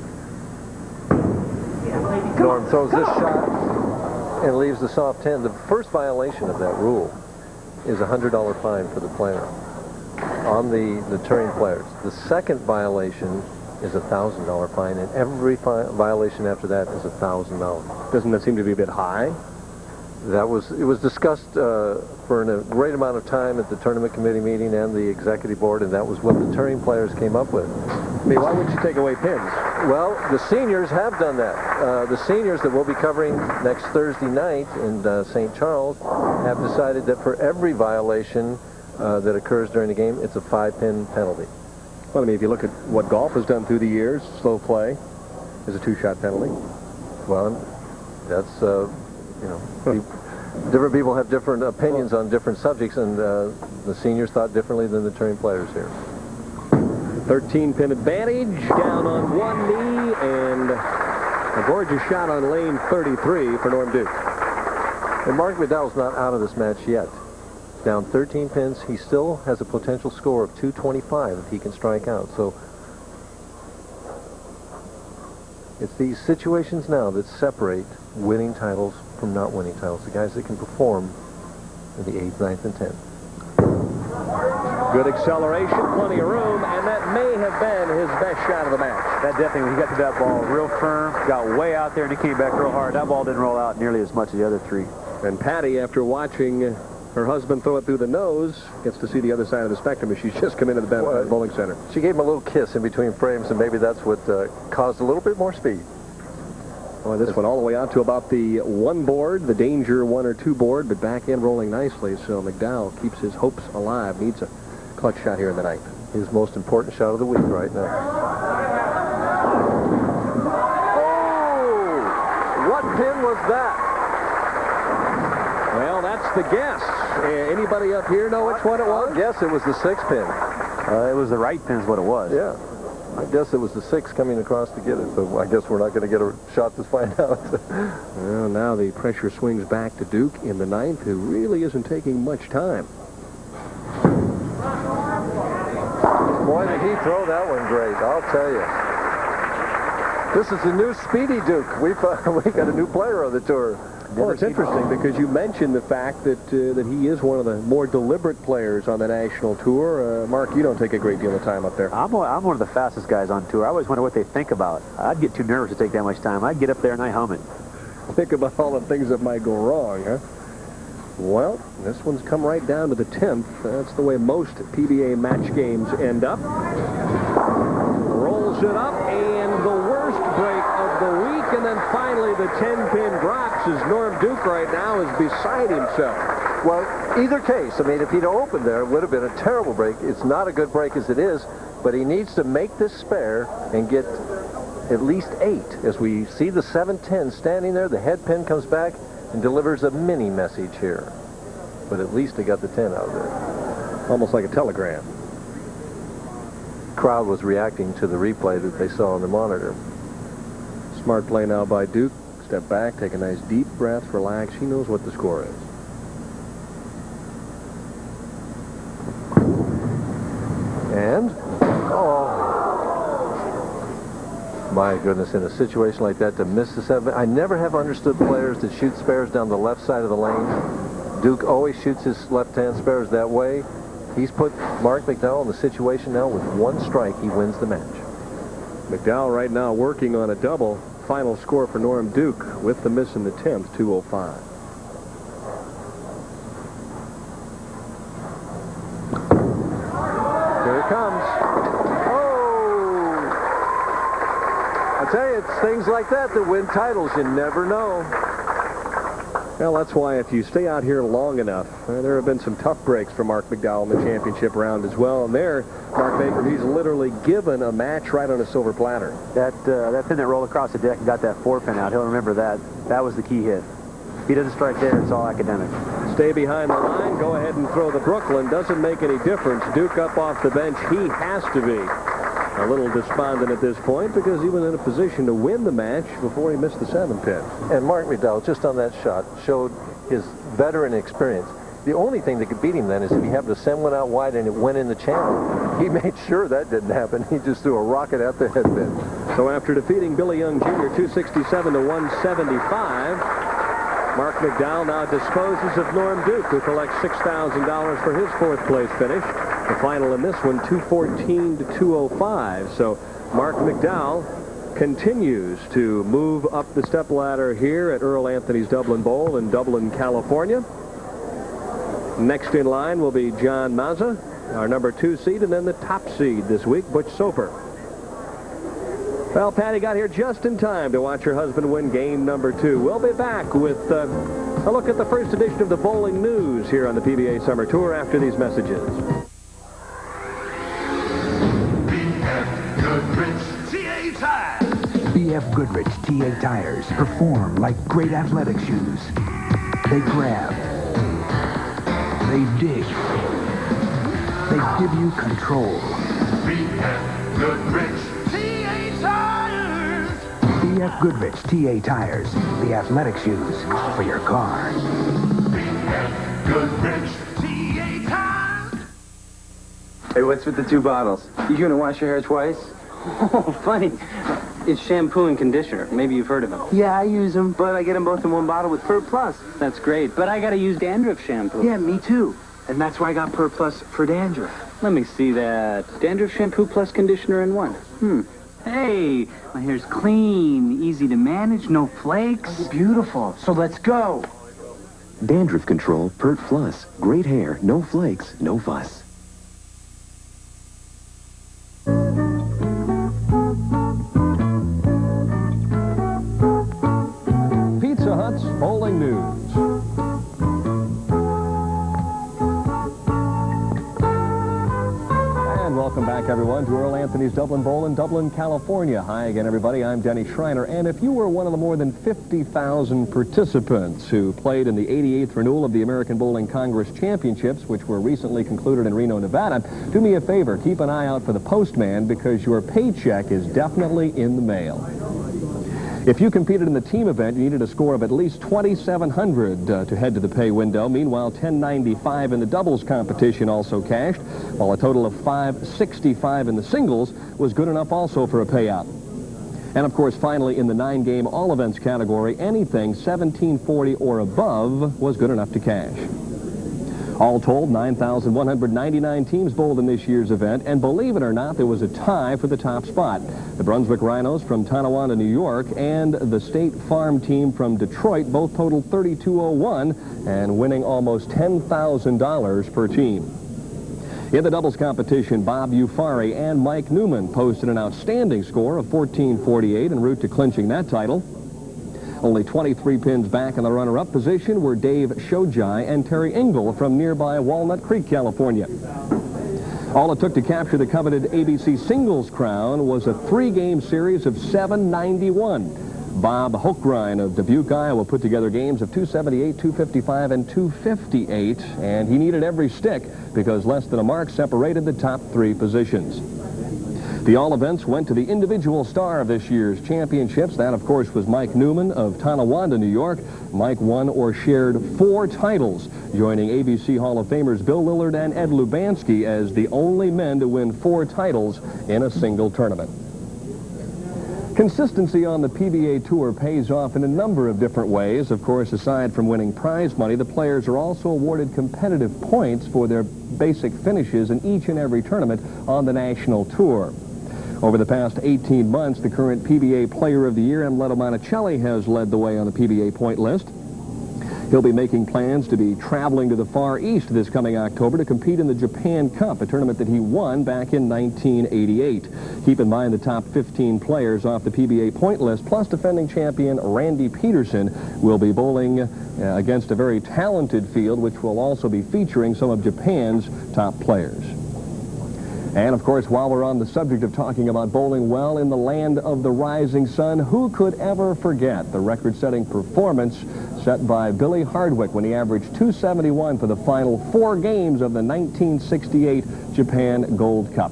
Norm throws this shot and leaves the soft 10. The first violation of that rule is a $100 fine for the player. On the touring players. The second violation is a $1,000 fine, and every violation after that is a $1,000. Doesn't that seem to be a bit high? It was discussed for a great amount of time at the tournament committee meeting and the executive board, and that was what the touring players came up with. I mean, why would you take away pins? Well, the seniors have done that. The seniors that we'll be covering next Thursday night in St. Charles have decided that for every violation that occurs during the game, it's a 5-pin penalty. Well, I mean, if you look at what golf has done through the years, slow play is a 2-shot penalty. Well, that's, you know, different people have different opinions on different subjects, and the seniors thought differently than the touring players here. 13-pin advantage, down on one knee, and a gorgeous shot on lane 33 for Norm Duke. And Marc McDowell's not out of this match yet. Down 13 pins, he still has a potential score of 225 if he can strike out. So It's these situations now that separate winning titles from not winning titles. The guys that can perform in the 8th, 9th, and 10th. Good acceleration, plenty of room, and that may have been his best shot of the match. That definitely, when he got to that ball real firm, got way out there, and he came back real hard. That ball didn't roll out nearly as much as the other three. And Patty, after watching her husband throw it through the nose, gets to see the other side of the spectrum as she's just come into the bowling center. She gave him a little kiss in between frames, and maybe that's what caused a little bit more speed. Well, this went all the way out to about the one board, the danger 1 or 2 board, but back in rolling nicely, so McDowell keeps his hopes alive, needs a clutch shot here in the ninth. His most important shot of the week right now. Oh! What pin was that? Well, that's the guess. Anybody up here know which one it was? I guess it was the 6 pin. It was the right pin is what it was. Yeah. I guess it was the 6 coming across to get it, so I guess we're not going to get a shot to find out. Well, now the pressure swings back to Duke in the 9th, who really isn't taking much time. Boy, did he throw that one great, I'll tell you. This is a new speedy Duke. We got a new player on the tour. Well, it's interesting because you mentioned the fact that he is one of the more deliberate players on the national tour. Mark, you don't take a great deal of time up there. I'm one of the fastest guys on tour. I always wonder what they think about. I'd get too nervous to take that much time. I'd get up there and I hum it. Think about all the things that might go wrong, huh? Well, this one's come right down to the 10th. That's the way most PBA match games end up. Rolls it up, and the worst break of the week. And then finally the 10-pin drops as Norm Duke right now is beside himself. Well, either case, I mean, if he'd opened there, it would have been a terrible break. It's not a good break as it is, but he needs to make this spare and get at least 8. As we see the 7-10 standing there, the head pin comes back and delivers a mini message here. But at least he got the 10 out of there. Almost like a telegram. The crowd was reacting to the replay that they saw on the monitor. Smart play now by Duke. Step back, take a nice deep breath, relax. He knows what the score is. And, oh, my goodness, in a situation like that to miss the 7, I never have understood players that shoot spares down the left side of the lane. Duke always shoots his left-hand spares that way. He's put Marc McDowell in the situation now with 1 strike, he wins the match. McDowell right now working on a double. Final score for Norm Duke with the miss in the 10th, 205. Here it comes. Oh! I tell you, it's things like that that win titles. You never know. Well, that's why if you stay out here long enough, there have been some tough breaks for Marc McDowell in the championship round as well. And there, Mark Baker, he's literally given a match right on a silver platter. That pin that rolled across the deck and got that 4 pin out, he'll remember that. That was the key hit. If he doesn't strike there, it's all academic. Stay behind the line, go ahead and throw the Brooklyn. Doesn't make any difference. Duke up off the bench. He has to be a little despondent at this point because he was in a position to win the match before he missed the 7 pin. And Marc McDowell, just on that shot, showed his veteran experience. The only thing that could beat him then is if he happened to send one out wide and it went in the channel. He made sure that didn't happen. He just threw a rocket at the headpin. So after defeating Billy Young Jr. 267 to 175, Marc McDowell now disposes of Norm Duke, who collects $6,000 for his 4th place finish. The final in this one, 214 to 205. So Marc McDowell continues to move up the step ladder here at Earl Anthony's Dublin Bowl in Dublin, California. Next in line will be John Mazza, our number 2 seed, and then the top seed this week, Butch Soper. Well, Patty got here just in time to watch her husband win game number 2. We'll be back with a look at the first edition of the Bowling News here on the PBA Summer Tour after these messages. BF Goodrich TA tires perform like great athletic shoes. They grab. They dig. They give you control. BF Goodrich TA Tires! BF Goodrich TA Tires, the athletic shoes for your car. BF Goodrich TA Tires! Hey, what's with the 2 bottles? You gonna wash your hair twice? Oh, funny. It's shampoo and conditioner. Maybe you've heard of them. Yeah, I use them, but I get them both in one bottle with Pur Plus. That's great, but I gotta use dandruff shampoo. Yeah, me too. And that's why I got Pur Plus for dandruff. Let me see that. Dandruff shampoo plus conditioner in one. Hey, my hair's clean, easy to manage, no flakes. It's beautiful. So let's go. Dandruff control, Pur Plus. Great hair, no flakes, no fuss. Pizza Hut's Bowling News. And welcome back, everyone, to Earl Anthony's Dublin Bowl in Dublin, California. Hi again, everybody. I'm Denny Schreiner. And if you were one of the more than 50,000 participants who played in the 88th renewal of the American Bowling Congress Championships, which were recently concluded in Reno, Nevada, do me a favor. Keep an eye out for the postman, because your paycheck is definitely in the mail. If you competed in the team event, you needed a score of at least 2,700 to head to the pay window. Meanwhile, 1095 in the doubles competition also cashed, while a total of 565 in the singles was good enough also for a payout. And of course, finally, in the 9-game all events category, anything 1740 or above was good enough to cash. All told, 9,199 teams bowled in this year's event, and believe it or not, there was a tie for the top spot. The Brunswick Rhinos from Tonawanda, New York, and the State Farm team from Detroit both totaled 3,201 and winning almost $10,000 per team. In the doubles competition, Bob Ufari and Mike Newman posted an outstanding score of 1448 en route to clinching that title. Only 23 pins back in the runner-up position were Dave Shojai and Terry Engel from nearby Walnut Creek, California. All it took to capture the coveted ABC singles crown was a 3-game series of 791. Bob Hochrein of Dubuque, Iowa, put together games of 278, 255, and 258, and he needed every stick because less than a mark separated the top 3 positions. The all events went to the individual star of this year's championships. That, of course, was Mike Newman of Tonawanda, New York. Mike won or shared 4 titles, joining ABC Hall of Famers Bill Lillard and Ed Lubansky as the only men to win 4 titles in a single tournament. Consistency on the PBA Tour pays off in a number of different ways. Of course, aside from winning prize money, the players are also awarded competitive points for their basic finishes in each and every tournament on the national tour. Over the past 18 months, the current PBA Player of the Year, Amleto Monticelli, has led the way on the PBA point list. He'll be making plans to be traveling to the Far East this coming October to compete in the Japan Cup, a tournament that he won back in 1988. Keep in mind the top 15 players off the PBA point list, plus defending champion Randy Peterson, will be bowling against a very talented field, which will also be featuring some of Japan's top players. And, of course, while we're on the subject of talking about bowling well in the land of the rising sun, who could ever forget the record-setting performance set by Billy Hardwick when he averaged 271 for the final 4 games of the 1968 Japan Gold Cup?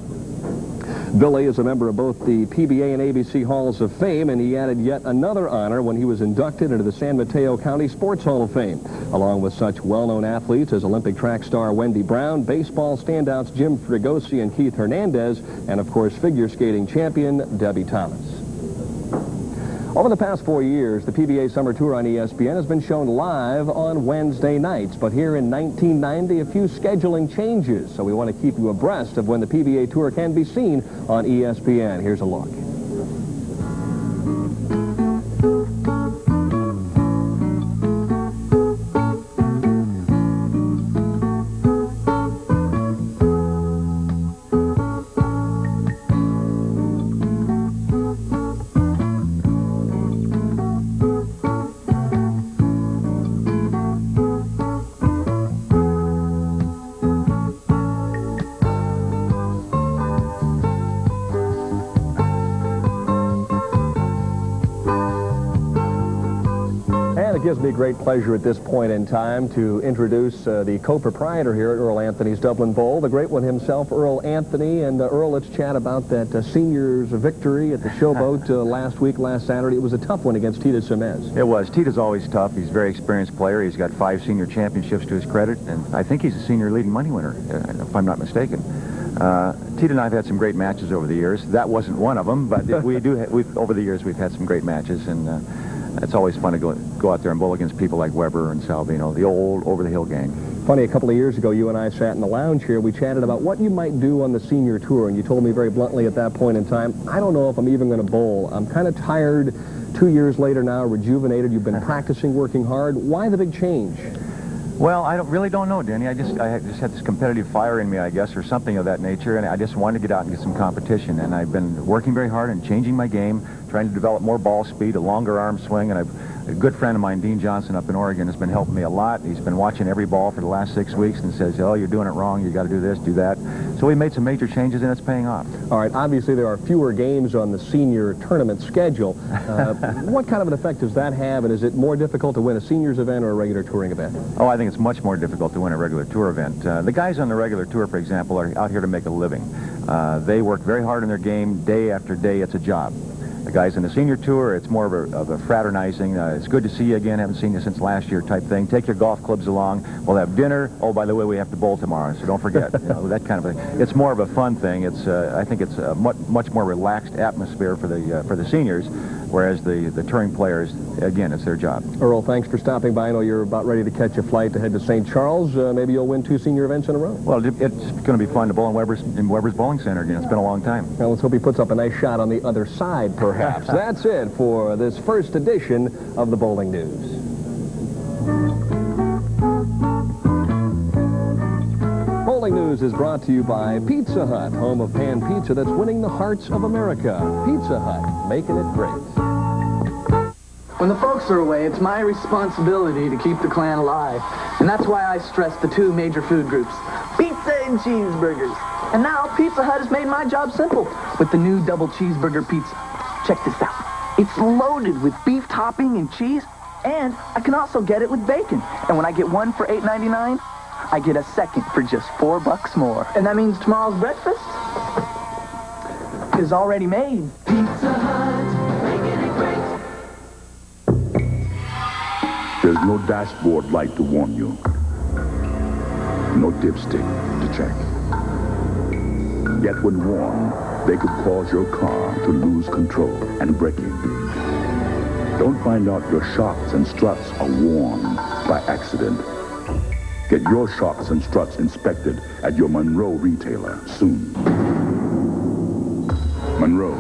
Billy is a member of both the PBA and ABC Halls of Fame, and he added yet another honor when he was inducted into the San Mateo County Sports Hall of Fame, along with such well-known athletes as Olympic track star Wendy Brown, baseball standouts Jim Fregosi and Keith Hernandez, and, of course, figure skating champion Debbie Thomas. Over the past 4 years, the PBA Summer Tour on ESPN has been shown live on Wednesday nights, but here in 1990, a few scheduling changes, so we want to keep you abreast of when the PBA Tour can be seen on ESPN. Here's a look. Gives me great pleasure at this point in time to introduce the co-proprietor here at Earl Anthony's Dublin Bowl, the great one himself, Earl Anthony. And Earl, let's chat about that seniors victory at the Showboat last Saturday. It was a tough one against Tita Semez. It was. Tita's always tough. He's a very experienced player. He's got 5 senior championships to his credit, and I think he's a senior leading money winner, if I'm not mistaken. Tito and I have had some great matches over the years. That wasn't one of them, but over the years we've had some great matches, and it's always fun to go out there and bowl against people like Weber and Salvino, the old over-the-hill gang. Funny, a couple of years ago, you and I sat in the lounge here. We chatted about what you might do on the senior tour, and you told me very bluntly at that point in time, I don't know if I'm even going to bowl. I'm kind of tired. 2 years later now, rejuvenated. You've been practicing, working hard. Why the big change? Well, I really don't know, Denny. I just had this competitive fire in me, I guess, or something of that nature, and I just wanted to get out and get some competition. And I've been working very hard and changing my game, trying to develop more ball speed, a longer arm swing. And a good friend of mine, Dean Johnson, up in Oregon, has been helping me a lot. He's been watching every ball for the last 6 weeks and says, oh, you're doing it wrong. You got to do this, do that. So we made some major changes, and it's paying off. All right. Obviously, there are fewer games on the senior tournament schedule. What kind of an effect does that have, and is it more difficult to win a seniors event or a regular touring event? Oh, I think it's much more difficult to win a regular tour event. The guys on the regular tour, for example, are out here to make a living. They work very hard in their game day after day. It's a job. The guys in the senior tour, it's more of a fraternizing, it's good to see you again, haven't seen you since last year type thing. Take your golf clubs along, we'll have dinner. Oh, by the way, we have to bowl tomorrow, so don't forget. You know, that kind of thing. It's more of a fun thing. It's I think it's a much more relaxed atmosphere for the seniors, whereas the touring players, again, it's their job. Earl, thanks for stopping by. I know you're about ready to catch a flight to head to St. Charles. Maybe you'll win 2 senior events in a row. Well, it's going to be fun to bowl in Weber's Bowling Center again. It's been a long time. Well, let's hope he puts up a nice shot on the other side, perhaps. That's it for this first edition of the Bowling News. Bowling News is brought to you by Pizza Hut, home of pan pizza that's winning the hearts of America. Pizza Hut, making it great. When the folks are away, it's my responsibility to keep the clan alive. And that's why I stress the 2 major food groups, pizza and cheeseburgers. And now Pizza Hut has made my job simple with the new double cheeseburger pizza. Check this out. It's loaded with beef topping and cheese, and I can also get it with bacon. And when I get one for $8.99, I get a second for just $4 more. And that means tomorrow's breakfast is already made. Pizza Hut, making it great. There's no dashboard light to warn you. No dipstick to check. Yet when warned, they could cause your car to lose control and braking. Don't find out your shocks and struts are worn by accident. Get your shocks and struts inspected at your Monroe retailer soon. Monroe,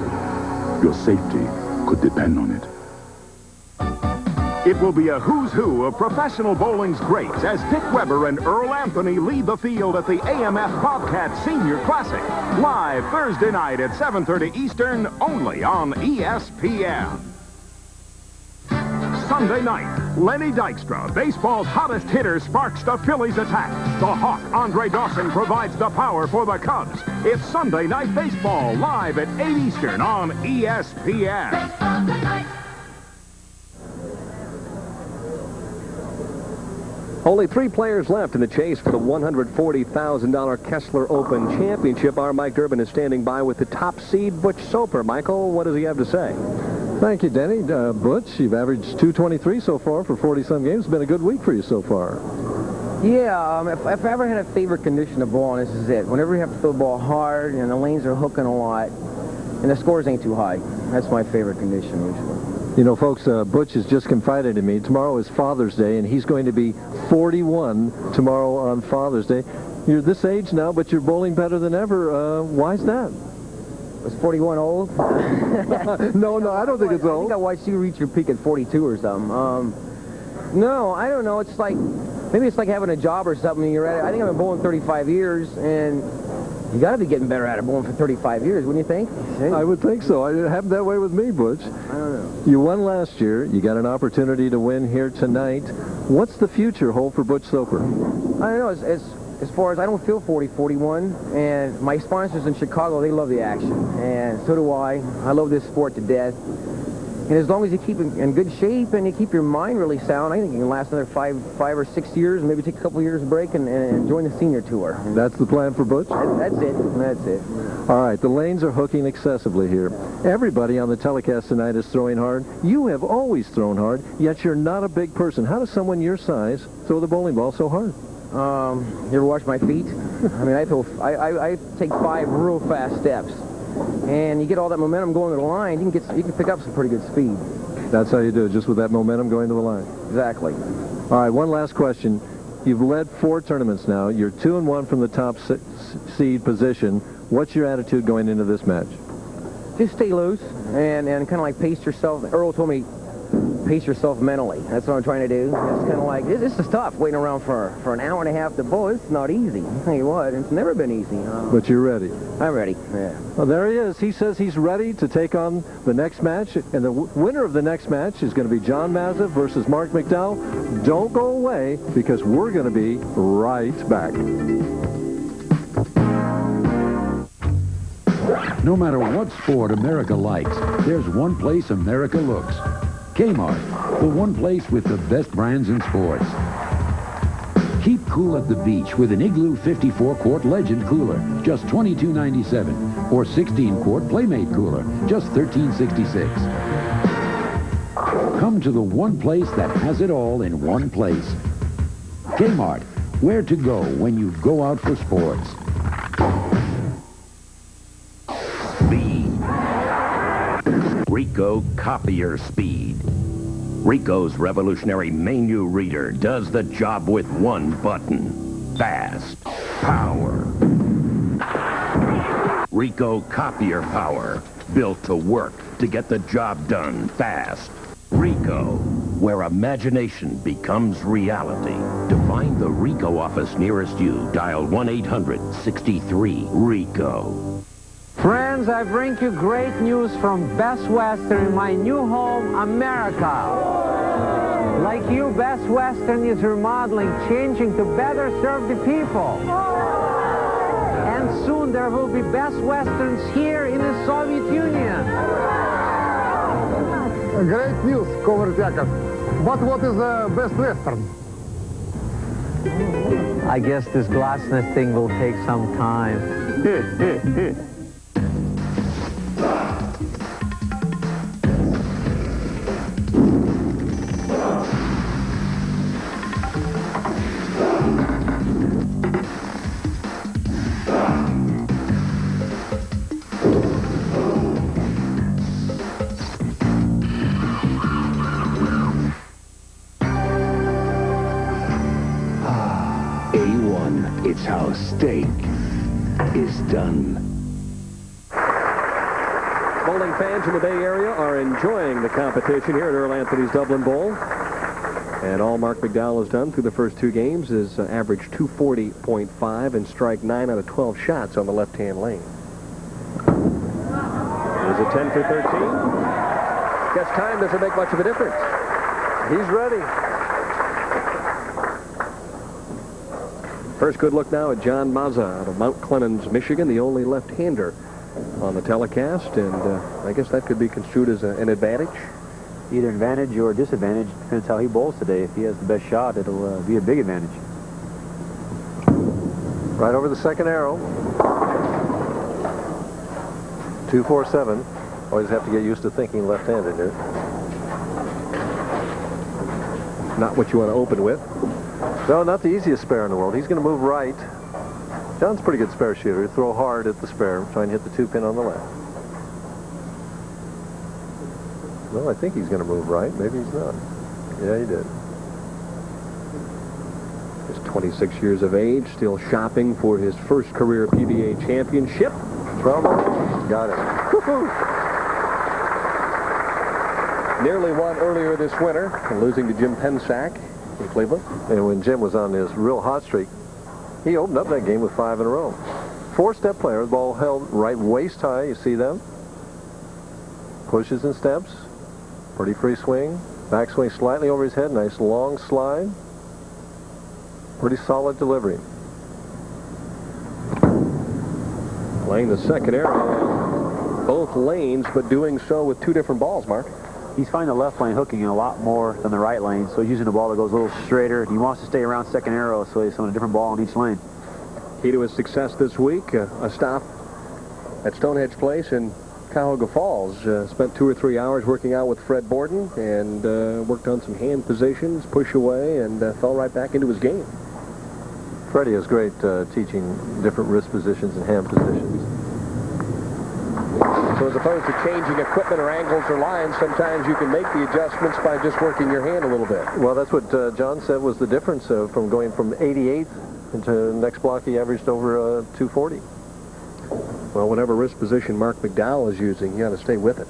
your safety could depend on it. It will be a who's who of professional bowling's greats as Dick Weber and Earl Anthony lead the field at the AMF Bobcat Senior Classic. Live Thursday night at 7:30 Eastern, only on ESPN. Sunday night, Lenny Dykstra, baseball's hottest hitter, sparks the Phillies' attack. The Hawk, Andre Dawson, provides the power for the Cubs. It's Sunday Night Baseball, live at 8 Eastern on ESPN. Baseball tonight. Only 3 players left in the chase for the $140,000 Kessler Open Championship. Our Mike Durbin is standing by with the top seed, Butch Soper. Michael, what does he have to say? Thank you, Denny. Butch, you've averaged 223 so far for 40-some games. It's been a good week for you so far. Yeah, if I ever had a favorite condition to bowl, this is it. Whenever you have to throw the ball hard and the lanes are hooking a lot and the scores ain't too high, that's my favorite condition usually. You know, folks, Butch has just confided in me. Tomorrow is Father's Day, and he's going to be 41 tomorrow on Father's Day. You're this age now, but you're bowling better than ever. Why is that? Was 41 old? No, I don't think it's old. I think I watched you reach your peak at 42 or something. No, I don't know. It's like, maybe it's like having a job or something. You're at it. I think I've been bowling 35 years, and you got to be getting better at it bowling for 35 years, wouldn't you think? I would think so. It happened that way with me, Butch. I don't know. You won last year. You got an opportunity to win here tonight. What's the future hold for Butch Soper? I don't know. As far as I don't feel 40, 41, and my sponsors in Chicago, they love the action, and so do I. I love this sport to death, and as long as you keep in good shape and you keep your mind really sound, I think you can last another five or 6 years, and maybe take a couple years break and join the senior tour. That's the plan for Butch? That's it. That's it. All right, the lanes are hooking excessively here. Everybody on the telecast tonight is throwing hard. You have always thrown hard, yet you're not a big person. How does someone your size throw the bowling ball so hard? You ever wash my feet? I mean, I take 5 real fast steps, and you get all that momentum going to the line. You can pick up some pretty good speed. That's how you do it, just with that momentum going to the line. Exactly. All right, one last question. You've led 4 tournaments now. You're 2-1 from the top seed position. What's your attitude going into this match? Just stay loose and kind of like pace yourself. Earl told me, pace yourself mentally. That's what I'm trying to do. It's kind of like, this is tough, waiting around for an hour and a half to bowl. It's not easy. I'll tell you what, it's never been easy. But you're ready. I'm ready, yeah. Well, there he is. He says he's ready to take on the next match, and the winner of the next match is going to be John Mazza versus Marc McDowell. Don't go away, because we're going to be right back. No matter what sport America likes, there's one place America looks. Kmart, the one place with the best brands in sports. Keep cool at the beach with an Igloo 54-quart Legend cooler, just $22.97, or 16-quart Playmate cooler, just $13.66. Come to the one place that has it all in one place. Kmart, where to go when you go out for sports. Ricoh Copier Speed. Ricoh's revolutionary menu reader does the job with one button. Fast. Power. Ricoh Copier Power. Built to work to get the job done fast. Ricoh, where imagination becomes reality. To find the Ricoh office nearest you, dial 1-800-63-RICOH. Friends, I bring you great news from Best Western in my new home, America. Like you, Best Western is remodeling, changing to better serve the people. And soon there will be Best Westerns here in the Soviet Union. Great news, Kovertyakov. But what is the Best Western? I guess this Glasnost thing will take some time. Competition here at Earl Anthony's Dublin Bowl, and all Marc McDowell has done through the first 2 games is average 240.5 and strike 9 out of 12 shots on the left-hand lane. There's a 10 for 13. Guess time doesn't make much of a difference. He's ready. First good look now at John Mazza out of Mount Clemens, Michigan, the only left-hander on the telecast, and I guess that could be construed as an advantage. Either advantage or disadvantage, depends how he bowls today. If he has the best shot, it'll be a big advantage. Right over the second arrow. 2-4-7. Always have to get used to thinking left-handed here. Not what you want to open with. No, not the easiest spare in the world. He's going to move right. John's a pretty good spare shooter. He'll throw hard at the spare, try and hit the 2-pin on the left. Well, I think he's going to move right. Maybe he's not. Yeah, he did. He's 26 years of age, still shopping for his first career PBA championship. Trouble. Got it. Nearly won earlier this winter, losing to Jim Pensack in Cleveland. And when Jim was on his real hot streak, he opened up that game with 5 in a row. 4-step player, the ball held right waist high. You see them? Pushes and steps. Pretty free swing. Backswing slightly over his head. Nice long slide. Pretty solid delivery. Playing the second arrow. Both lanes, but doing so with 2 different balls, Mark. He's finding the left lane hooking a lot more than the right lane, so he's using a ball that goes a little straighter. He wants to stay around second arrow, so he's on a different ball in each lane. Key to his success this week, a stop at Stonehenge Place in Cuyahoga Falls. Spent 2 or 3 hours working out with Fred Borden, and worked on some hand positions, push away, and fell right back into his game. Freddie is great teaching different wrist positions and hand positions. So as opposed to changing equipment or angles or lines, sometimes you can make the adjustments by just working your hand a little bit. Well, that's what John said was the difference from going from 88th into the next block. He averaged over 240. Well, whatever wrist position Marc McDowell is using, you got to stay with it.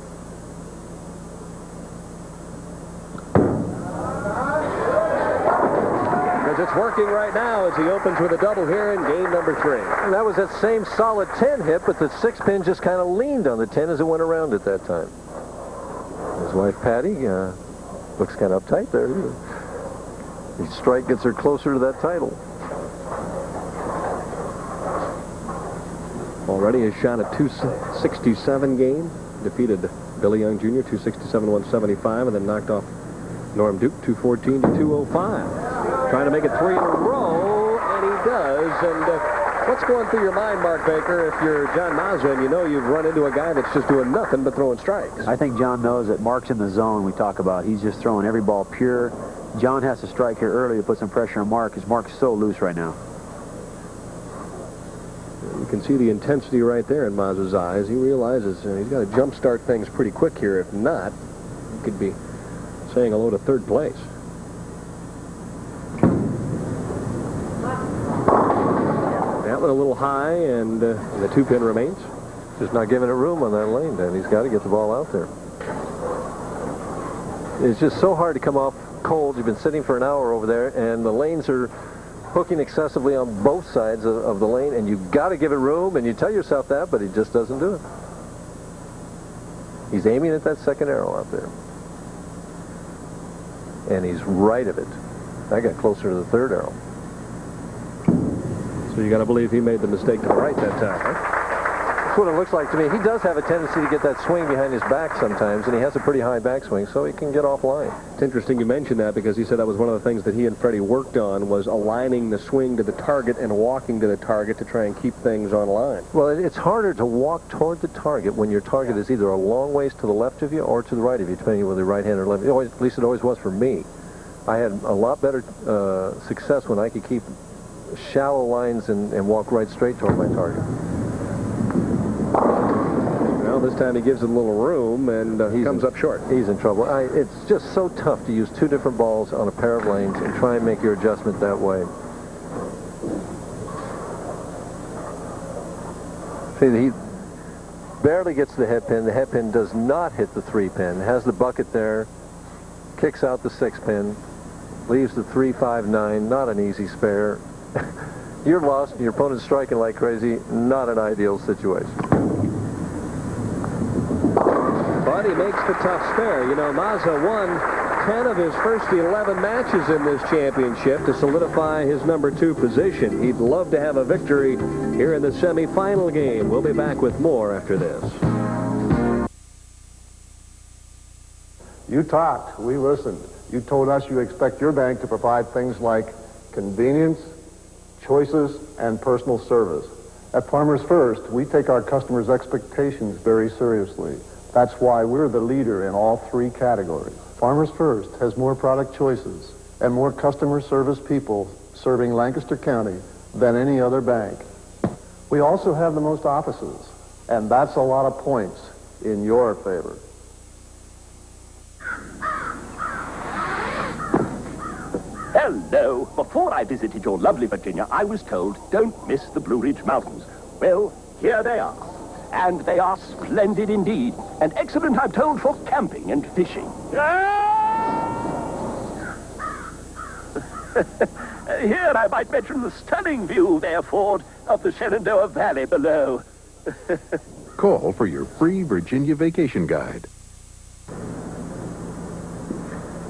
Working right now as he opens with a double here in game number 3. And that was that same solid 10 hit, but the 6-pin just kind of leaned on the 10 as it went around at that time. His wife, Patty, looks kind of uptight there. The strike gets her closer to that title. Already a shot at 267 game. Defeated Billy Young Jr. 267-175, and then knocked off Norm Duke 214-205. Trying to make it 3 in a row, and he does. And what's going through your mind, Mark Baker, if you're John Mazza and you know you've run into a guy that's just doing nothing but throwing strikes? I think John knows that Mark's in the zone we talk about. He's just throwing every ball pure. John has to strike here early to put some pressure on Mark, because Mark's so loose right now. You can see the intensity right there in Mazza's eyes. He realizes he's got to jumpstart things pretty quick here. If not, he could be saying hello to third place. A little high, and the 2-pin remains. Just not giving it room on that lane, then. He's got to get the ball out there. It's just so hard to come off cold. You've been sitting for an hour over there, and the lanes are hooking excessively on both sides of the lane, and you've got to give it room, and you tell yourself that, but he just doesn't do it. He's aiming at that second arrow out there. And he's right of it. I got closer to the third arrow. So you got to believe he made the mistake to the right that time. Huh? That's what it looks like to me. He does have a tendency to get that swing behind his back sometimes, and he has a pretty high backswing, so he can get offline. It's interesting you mentioned that, because he said that was one of the things that he and Freddie worked on, was aligning the swing to the target and walking to the target to try and keep things on line. Well, it's harder to walk toward the target when your target is either a long ways to the left of you or to the right of you, depending on whether you're right-handed or left. At least it always was for me. I had a lot better success when I could keep shallow lines and walk right straight toward my target. Well, this time he gives it a little room, and he comes up short. He's in trouble. It's just so tough to use two different balls on a pair of lanes and try and make your adjustment that way. See, he barely gets the head pin. The head pin does not hit the 3-pin. Has the bucket there, kicks out the 6-pin, leaves the 3-5-9. Not an easy spare. You're lost, and your opponent's striking like crazy. Not an ideal situation. But he makes the tough spare. You know, Mazza won 10 of his first 11 matches in this championship to solidify his number 2 position. He'd love to have a victory here in the semifinal game. We'll be back with more after this. You talked. We listened. You told us you expect your bank to provide things like convenience, choices, and personal service. At Farmers First, we take our customers' expectations very seriously. That's why we're the leader in all 3 categories. Farmers First has more product choices and more customer service people serving Lancaster County than any other bank. We also have the most offices, and that's a lot of points in your favor. Hello. Before I visited your lovely Virginia, I was told, don't miss the Blue Ridge Mountains. Well, here they are. And they are splendid indeed. And excellent, I'm told, for camping and fishing. Here I might mention the stunning view they afford of the Shenandoah Valley below. Call for your free Virginia vacation guide.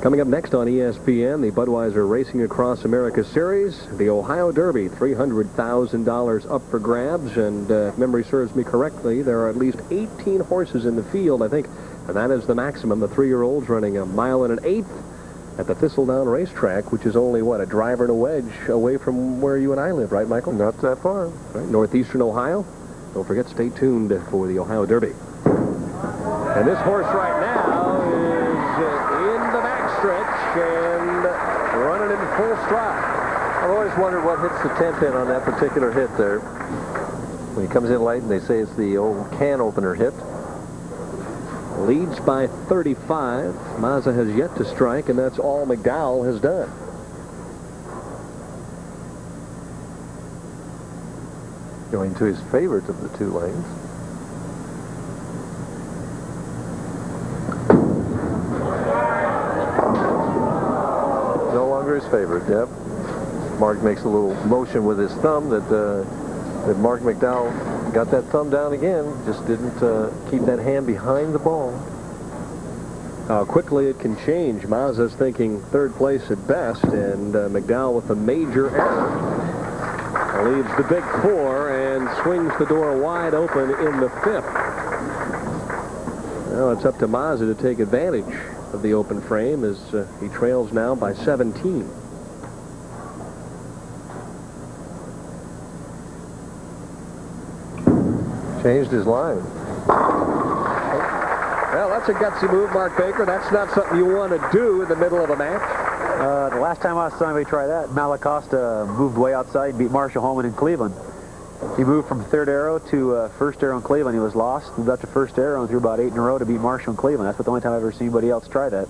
Coming up next on ESPN, the Budweiser Racing Across America Series, the Ohio Derby, $300,000 up for grabs, and if memory serves me correctly, there are at least 18 horses in the field, I think, and that is the maximum. The 3-year-olds running 1 1/8 miles at the Thistledown Racetrack, which is only, what, a driver and a wedge away from where you and I live, right, Michael? Not that far. Right, northeastern Ohio. Don't forget, stay tuned for the Ohio Derby. And this horse right now is in the back stretch and running in full stride. I've always wondered what hits the 10th pin on that particular hit there. When he comes in late, and they say it's the old can opener hit. Leads by 35. Mazza has yet to strike, and that's all McDowell has done. Going to his favorite of the two lanes. No longer his favorite, yep. Mark makes a little motion with his thumb that Marc McDowell got that thumb down again, just didn't keep that hand behind the ball. How quickly it can change. Mazza's thinking third place at best, and McDowell with a major error. Leaves the big four and swings the door wide open in the fifth. Now it's up to Mazza to take advantage of the open frame as he trails now by 17. Changed his line. Well, that's a gutsy move, Mark Baker. That's not something you want to do in the middle of a match. The last time I saw anybody try that, Malacosta moved way outside, beat Marshall Holman in Cleveland. He moved from third arrow to first arrow in Cleveland. He was lost, moved up to first arrow, and threw about 8 in a row to beat Marshall in Cleveland. That's the only time I've ever seen anybody else try that.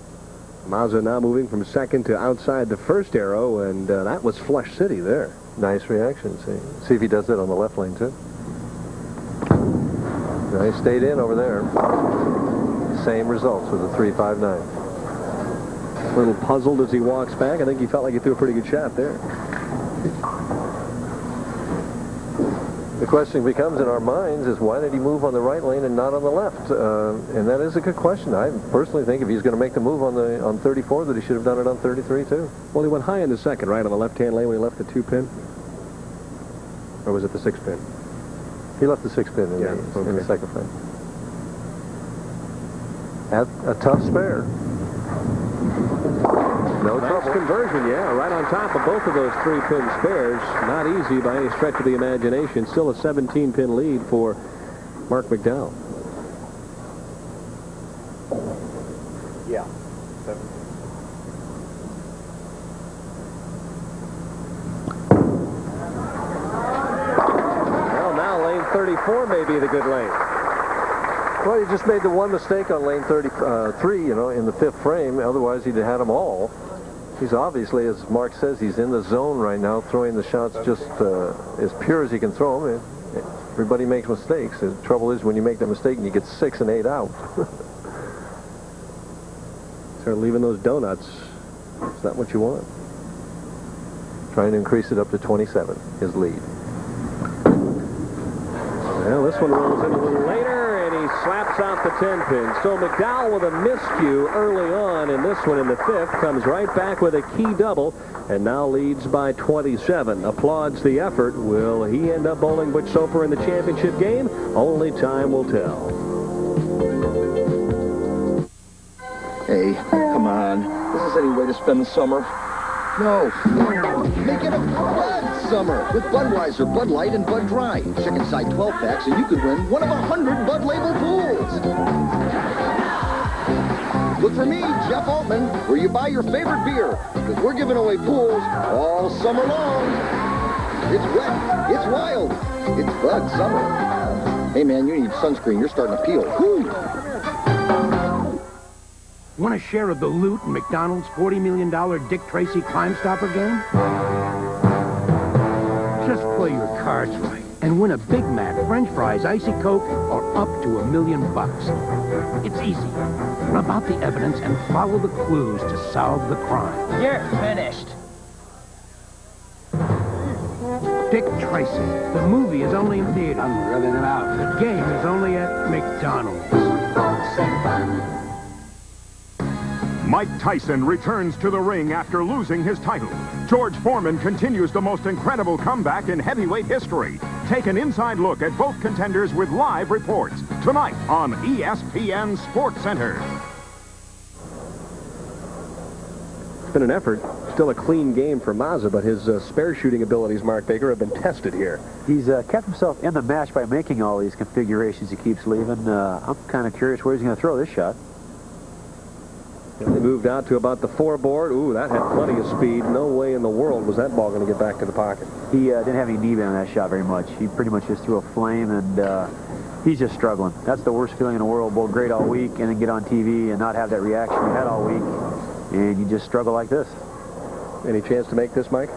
Mazza now moving from second to outside the first arrow, and that was Flush City there. Nice reaction. See if he does that on the left lane, too. They stayed in over there. Same results with a 3-5-9. A little puzzled as he walks back. I think he felt like he threw a pretty good shot there. The question becomes in our minds is why did he move on the right lane and not on the left? And that is a good question. I personally think if he's going to make the move on 34 that he should have done it on 33 too. Well, he went high in the second, right, on the left-hand lane when he left the 2-pin. Or was it the 6-pin? He left the 6-pin in, in the second frame. At a tough spare. No trouble. Conversion, yeah, right on top of both of those 3-pin spares. Not easy by any stretch of the imagination. Still a 17-pin lead for Marc McDowell. Yeah. 17. May be the good lane. Well, he just made the one mistake on lane 33, you know, in the fifth frame. Otherwise, he'd have had them all. He's obviously, as Mark says, he's in the zone right now, throwing the shots just as pure as he can throw them. Everybody makes mistakes. The trouble is when you make that mistake and you get 6 and 8 out. Start leaving those donuts. It's not what you want. Trying to increase it up to 27, his lead. Well, this one rolls in a little later, and he slaps out the 10-pin. So McDowell with a miscue early on, and this one in the fifth comes right back with a key double, and now leads by 27. Applauds the effort. Will he end up bowling Butch Soper in the championship game? Only time will tell. Hey, come on. Is this any way to spend the summer? No. Make it a Bud Summer with Budweiser, Bud Light, and Bud Dry. Check inside 12 packs and you could win one of 100 Bud label pools. Look for me, Jeff Altman, where you buy your favorite beer, because we're giving away pools all summer long. It's wet, it's wild, it's Bud Summer. Hey man, you need sunscreen, you're starting to peel. Woo! Want a share of the loot in McDonald's $40 million Dick Tracy Crime Stopper game? Just play your cards right and win a Big Mac, French fries, Icy Coke, or up to $1 million. It's easy. Rub out the evidence and follow the clues to solve the crime. You're finished. Dick Tracy. The movie is only in theater. I'm rubbing it out. The game is only at McDonald's. Fun. Mike Tyson returns to the ring after losing his title. George Foreman continues the most incredible comeback in heavyweight history. Take an inside look at both contenders with live reports tonight on ESPN Sports Center. It's been an effort. Still a clean game for Mazza, but his spare shooting abilities, Mark Baker, have been tested here. He's kept himself in the match by making all these configurations he keeps leaving. I'm kind of curious where he's going to throw this shot. And they moved out to about the 4 board. Ooh, that had plenty of speed. No way in the world was that ball going to get back to the pocket. He didn't have any knee bend on that shot very much. He pretty much just threw a flame, and he's just struggling. That's the worst feeling in the world. Bowl great all week, and then get on TV and not have that reaction you had all week, and you just struggle like this. Any chance to make this, Mike?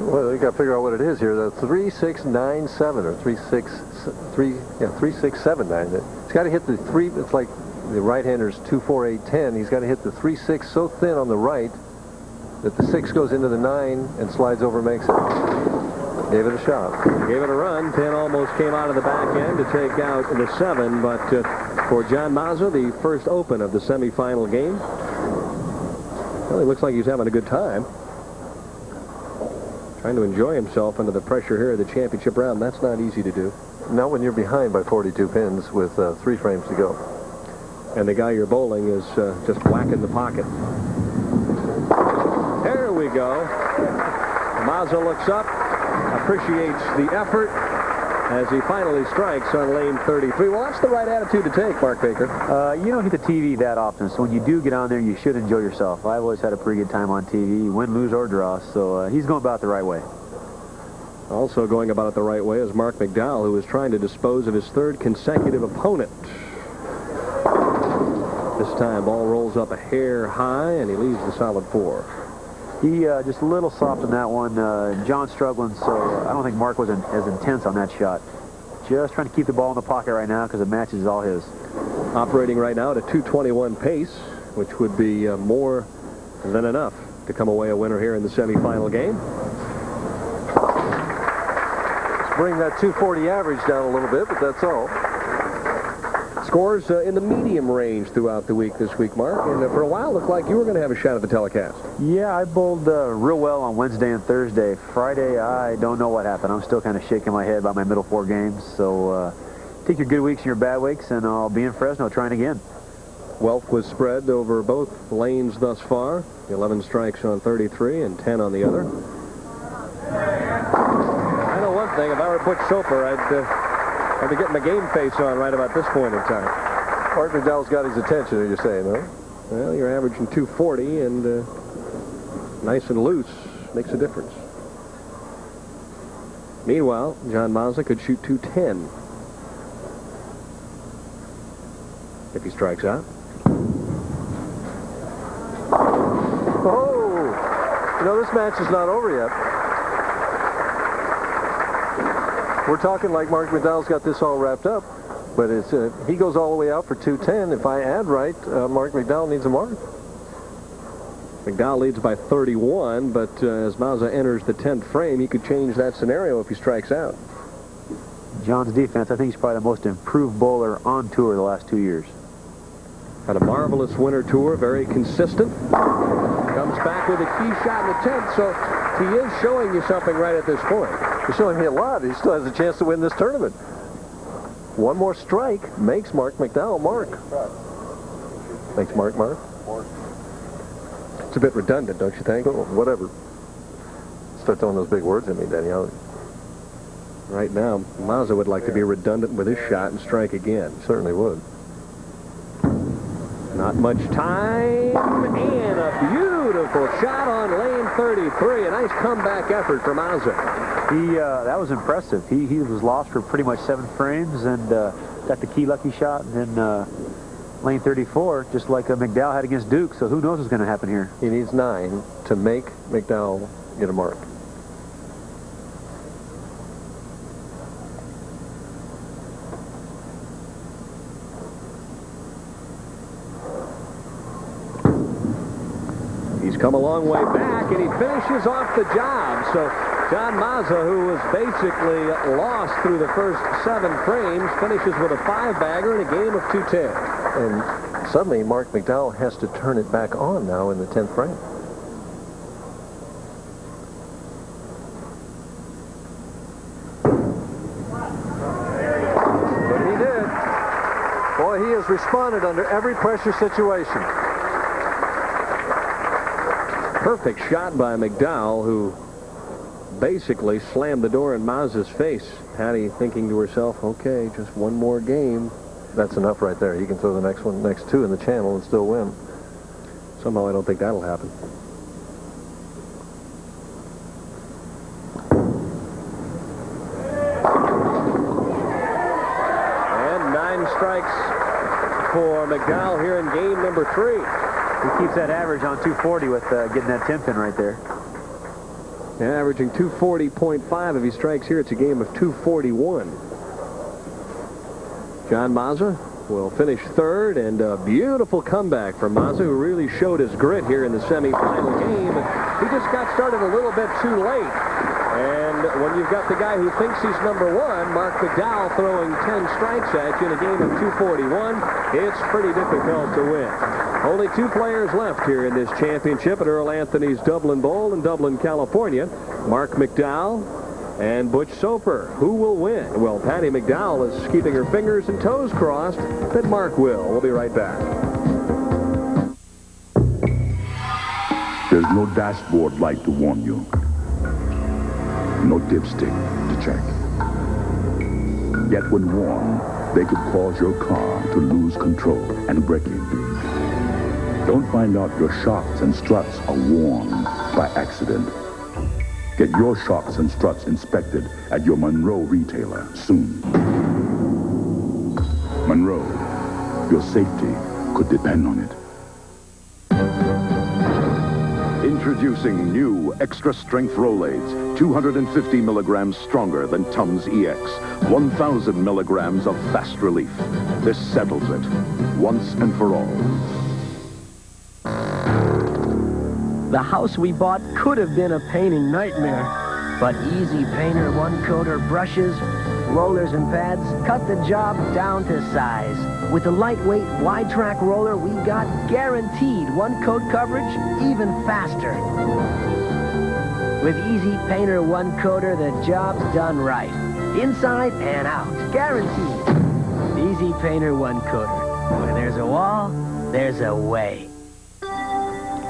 Well, you got to figure out what it is here. The 3697 or 3679. He's got to hit the 3. It's like the right-hander's 2-4-8-10. He's got to hit the 3-6 so thin on the right that the 6 goes into the 9 and slides over, makes it. Gave it a shot. Gave it a run. 10 almost came out of the back end to take out the 7, but for John Mazza, the first open of the semifinal game. Well, he looks like he's having a good time. Trying to enjoy himself under the pressure here of the championship round. That's not easy to do. Not when you're behind by 42 pins with 3 frames to go. And the guy you're bowling is just whacking the pocket. There we go. Mazza looks up, appreciates the effort as he finally strikes on lane 33. Well, that's the right attitude to take, Mark Baker. You don't hit the TV that often, so when you do get on there, you should enjoy yourself. I've always had a pretty good time on TV, win, lose, or draw, so he's going about it the right way. Also going about it the right way is Marc McDowell, who is trying to dispose of his 3rd consecutive opponent. This time, ball rolls up a hair high, and he leaves the solid 4. He just a little soft on that one. John struggling, so I don't think Mark was as intense on that shot. Just trying to keep the ball in the pocket right now because the match is all his. Operating right now at a 221 pace, which would be more than enough to come away a winner here in the semifinal game. Let's bring that 240 average down a little bit, but that's all. Scores in the medium range throughout the week this week, Mark, and for a while looked like you were going to have a shot at the telecast. Yeah, I bowled real well on Wednesday and Thursday. Friday, I don't know what happened. I'm still kind of shaking my head about my middle 4 games, so take your good weeks and your bad weeks, and I'll be in Fresno trying again. Wealth was spread over both lanes thus far. 11 strikes on 33 and 10 on the other. I know one thing. If I were Butch Soper, I'd... I'll be getting my game face on right about this point in time. Marc McDowell's got his attention, are you saying, huh? Well, you're averaging 240, and nice and loose makes a difference. Meanwhile, John Mazza could shoot 210 if he strikes out. Oh! You know, this match is not over yet. We're talking like Marc McDowell's got this all wrapped up, but it's he goes all the way out for 210. If I add right, Marc McDowell needs a mark. McDowell leads by 31, but as Mazza enters the 10th frame, he could change that scenario if he strikes out. John's defense, I think he's probably the most improved bowler on tour the last 2 years. Had a marvelous winter tour, very consistent. Comes back with a key shot in the 10th, so he is showing you something right at this point. He's showing me a lot. He still has a chance to win this tournament. One more strike makes Marc McDowell mark. Makes Mark mark. It's a bit redundant, don't you think? Oh, whatever. Start throwing those big words at me, Denny. Right now, Mazza would like to be redundant with his shot and strike again. Certainly would. Not much time, and a beautiful shot on lane 33. A nice comeback effort from Mazza. That was impressive. He was lost for pretty much 7 frames and got the key lucky shot. And then lane 34, just like McDowell had against Duke, so who knows what's going to happen here. He needs 9 to make McDowell get a mark. Come a long way back, and he finishes off the job. So John Mazza, who was basically lost through the first 7 frames, finishes with a 5-bagger in a game of 210. And suddenly Marc McDowell has to turn it back on now in the 10th frame. But he did. Boy, he has responded under every pressure situation. Perfect shot by McDowell, who basically slammed the door in Mazza's face. Patty thinking to herself, okay, just one more game. That's enough right there. You can throw the next 2 in the channel and still win. Somehow I don't think that'll happen. And 9 strikes for McDowell here in game number 3. He keeps that average on 240 with getting that 10 pin right there. And averaging 240.5 if he strikes here, it's a game of 241. John Mazza will finish 3rd, and a beautiful comeback from Mazza, who really showed his grit here in the semifinal game. He just got started a little bit too late. And when you've got the guy who thinks he's #1, Marc McDowell, throwing 10 strikes at you in a game of 241, it's pretty difficult to win. Only 2 players left here in this championship at Earl Anthony's Dublin Bowl in Dublin, California. Marc McDowell and Butch Soper. Who will win? Well, Patty McDowell is keeping her fingers and toes crossed that Mark will. We'll be right back. There's no dashboard light to warn you. No dipstick to check. Yet when warned, they could cause your car to lose control and braking. Don't find out your shocks and struts are worn by accident. Get your shocks and struts inspected at your Monroe retailer soon. Monroe, your safety could depend on it. Introducing new Extra Strength Rolaids, 250 milligrams stronger than Tums EX, 1,000 milligrams of fast relief. This settles it, once and for all. The house we bought could have been a painting nightmare, but Easy Painter one-coater brushes, rollers, and pads cut the job down to size. With the lightweight wide-track roller, we got guaranteed one-coat coverage even faster. With Easy Painter one-coater, the job's done right. Inside and out, guaranteed. Easy Painter one-coater. Where there's a wall, there's a way.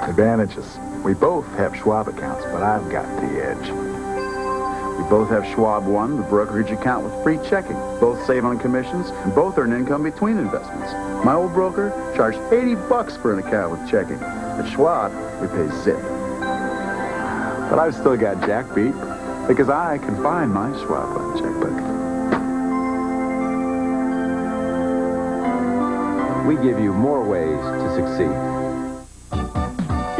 Advantages. We both have Schwab accounts, but I've got the edge. We both have Schwab One, the brokerage account with free checking. Both save on commissions, and both earn income between investments. My old broker charged $80 for an account with checking. At Schwab, we pay zip. But I've still got Jack beat, because I can find my Schwab One checkbook. We give you more ways to succeed.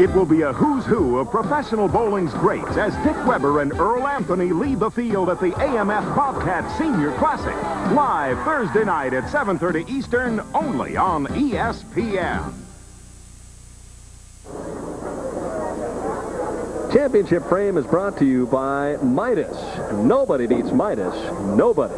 It will be a who's who of professional bowling's greats as Dick Weber and Earl Anthony lead the field at the AMF Bobcat Senior Classic. Live Thursday night at 7:30 Eastern, only on ESPN. Championship Frame is brought to you by Midas. Nobody beats Midas. Nobody.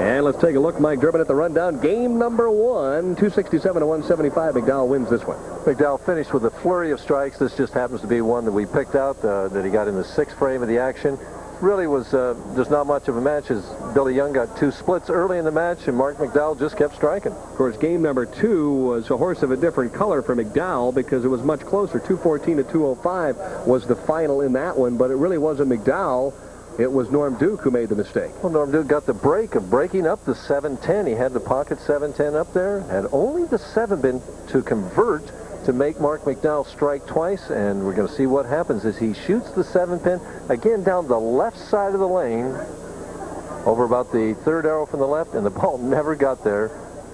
And let's take a look, Mike Durbin, at the rundown. Game number 1, 267 to 175. McDowell wins this one. McDowell finished with a flurry of strikes. This just happens to be one that we picked out, that he got in the 6th frame of the action. Really was just not much of a match, as Billy Young got 2 splits early in the match, and Marc McDowell just kept striking. Of course, game number 2 was a horse of a different color for McDowell, because it was much closer. 214 to 205 was the final in that one, but it really wasn't McDowell. It was Norm Duke who made the mistake. Well, Norm Duke got the break of breaking up the 7-10. He had the pocket 7-10 up there, had only the 7 been to convert to make Marc McDowell strike twice, and we're going to see what happens as he shoots the 7-pin, again down the left side of the lane, over about the 3rd arrow from the left, and the ball never got there.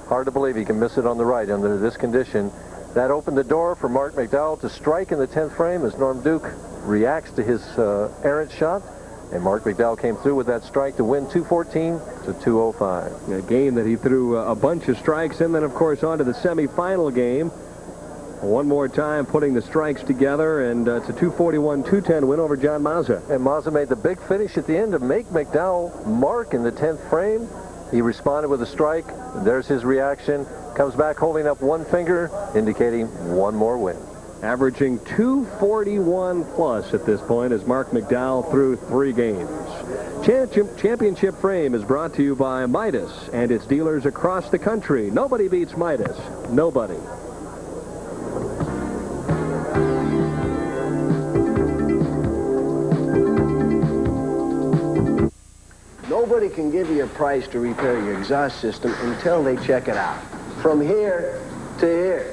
Hard to believe he can miss it on the right under this condition. That opened the door for Marc McDowell to strike in the 10th frame as Norm Duke reacts to his errant shot. And Marc McDowell came through with that strike to win 214 to 205. A game that he threw a bunch of strikes in, then, of course, on to the semifinal game. One more time putting the strikes together, and it's a 241-210 win over John Mazza. And Mazza made the big finish at the end to make McDowell mark in the 10th frame. He responded with a strike. There's his reaction. Comes back holding up 1 finger, indicating 1 more win. Averaging 241 plus at this point as Marc McDowell threw 3 games. Championship Frame is brought to you by Midas and its dealers across the country. Nobody beats Midas. Nobody. Nobody can give you a price to repair your exhaust system until they check it out. From here to here.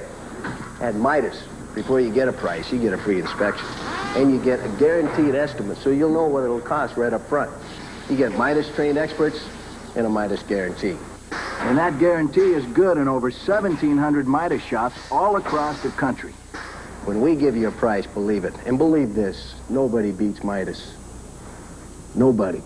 At Midas, before you get a price, you get a free inspection. And you get a guaranteed estimate, so you'll know what it'll cost right up front. You get Midas-trained experts and a Midas guarantee. And that guarantee is good in over 1,700 Midas shops all across the country. When we give you a price, believe it. And believe this, nobody beats Midas. Nobody.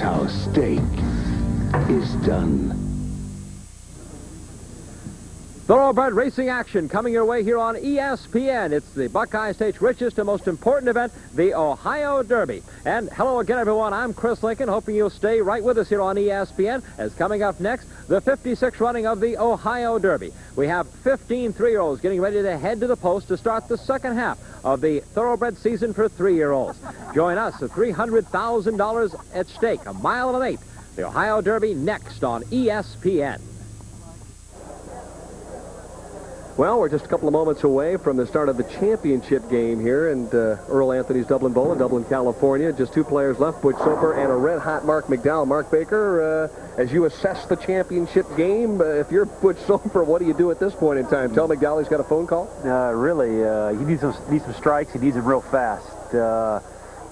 How steak is done. Thoroughbred racing action coming your way here on ESPN. It's the Buckeye State's richest and most important event, the Ohio Derby. And hello again, everyone. I'm Chris Lincoln, hoping you'll stay right with us here on ESPN, as coming up next, the 56th running of the Ohio Derby. We have 15 three-year-olds getting ready to head to the post to start the second half of the thoroughbred season for three-year-olds. Join us at $300,000 at stake, a mile and an eighth. The Ohio Derby next on ESPN. Well, we're just a couple of moments away from the start of the championship game here in Earl Anthony's Dublin Bowl in Dublin, California. Just two players left, Butch Soper and a red-hot Marc McDowell. Mark Baker, as you assess the championship game, if you're Butch Soper, what do you do at this point in time? Tell McDowell he's got a phone call? He needs some strikes. He needs them real fast.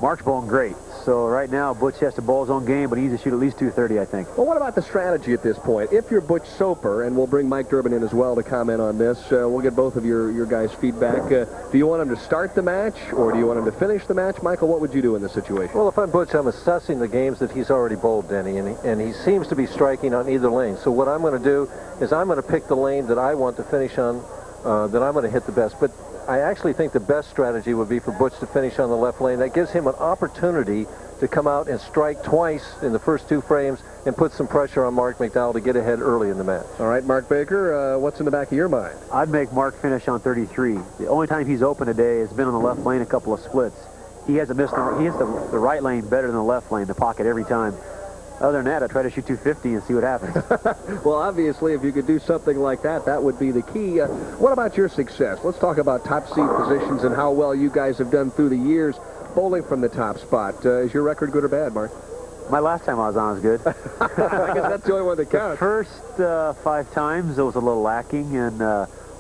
Mark's bowling great. So right now, Butch has to bowl his own game, but he needs to shoot at least 230, I think. Well, what about the strategy at this point? If you're Butch Soper, and we'll bring Mike Durbin in as well to comment on this, we'll get both of your guys' feedback. Do you want him to start the match, or do you want him to finish the match? Michael, what would you do in this situation? Well, if I'm Butch, I'm assessing the games that he's already bowled, Denny, and he seems to be striking on either lane. So what I'm going to do is I'm going to pick the lane that I want to finish on, that I'm going to hit the best. But I actually think the best strategy would be for Butch to finish on the left lane. That gives him an opportunity to come out and strike twice in the first two frames and put some pressure on Marc McDowell to get ahead early in the match. All right, Mark Baker, what's in the back of your mind? I'd make Mark finish on 33. The only time he's open today has been on the left lane a couple of splits. He has the right lane better than the left lane, the pocket every time. Other than that, I try to shoot 250 and see what happens. Well, obviously, if you could do something like that, that would be the key. What about your success? Let's talk about top seed positions and how well you guys have done through the years bowling from the top spot. Is your record good or bad, Mark? My last time I was on was good. I guess that's the only one that counts. The first 5 times, it was a little lacking, and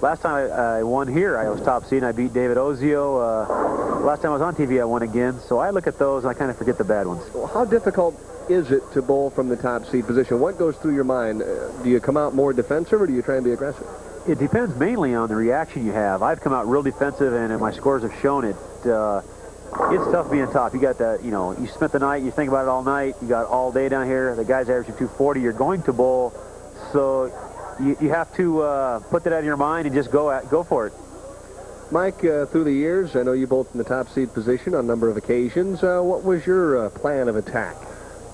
last time I won here, I was top seed, and I beat David Ozio. Last time I was on TV, I won again. So I look at those, and I kind of forget the bad ones. Well, how difficult is it to bowl from the top seed position? What goes through your mind? Do you come out more defensive, or do you try and be aggressive? It depends mainly on the reaction you have. I've come out real defensive, and my scores have shown it. It's tough being top. You got that, you know, you spent the night, you think about it all night, you got all day down here. The guy's averaging 240. You're going to bowl, so you have to put that out of your mind and just go for it. Mike, through the years, I know you bowled from the top seed position on a number of occasions. What was your plan of attack?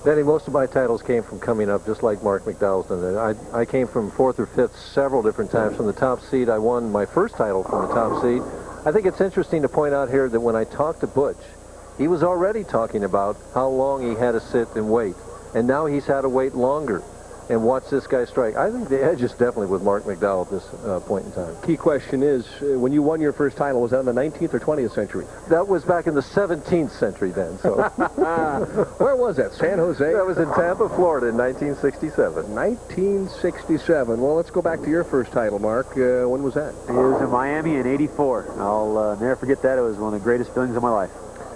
Denny, most of my titles came from coming up, just like Marc McDowell's done. I came from fourth or fifth several different times from the top seed. I won my first title from the top seed. I think it's interesting to point out here that when I talked to Butch, he was already talking about how long he had to sit and wait, and now he's had to wait longer. And watch this guy strike. I think the edge is definitely with Marc McDowell at this point in time. Key question is, when you won your first title, was that in the 19th or 20th century? That was back in the 17th century then. So, where was that? San Jose? That was in Tampa, Florida in 1967. 1967. Well, let's go back to your first title, Mark. When was that? It was in Miami in 84. I'll never forget that. It was one of the greatest feelings of my life.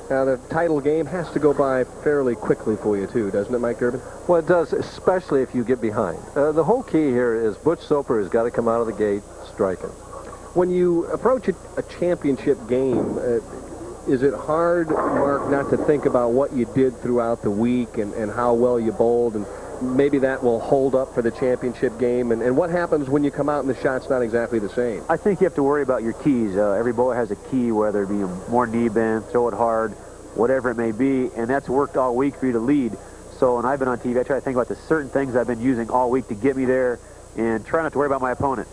Now, the title game has to go by fairly quickly for you, too, doesn't it, Mike Durbin? Well, it does, especially if you get behind. The whole key here is Butch Soper has got to come out of the gate striking. When you approach a championship game, is it hard, Mark, not to think about what you did throughout the week and how well you bowled, and maybe that will hold up for the championship game? And what happens when you come out and the shot's not exactly the same? I think you have to worry about your keys. Every bowler has a key, whether it be more knee bend, throw it hard, whatever it may be, and that's worked all week for you to lead. So, and I've been on TV, I try to think about the certain things I've been using all week to get me there and try not to worry about my opponent.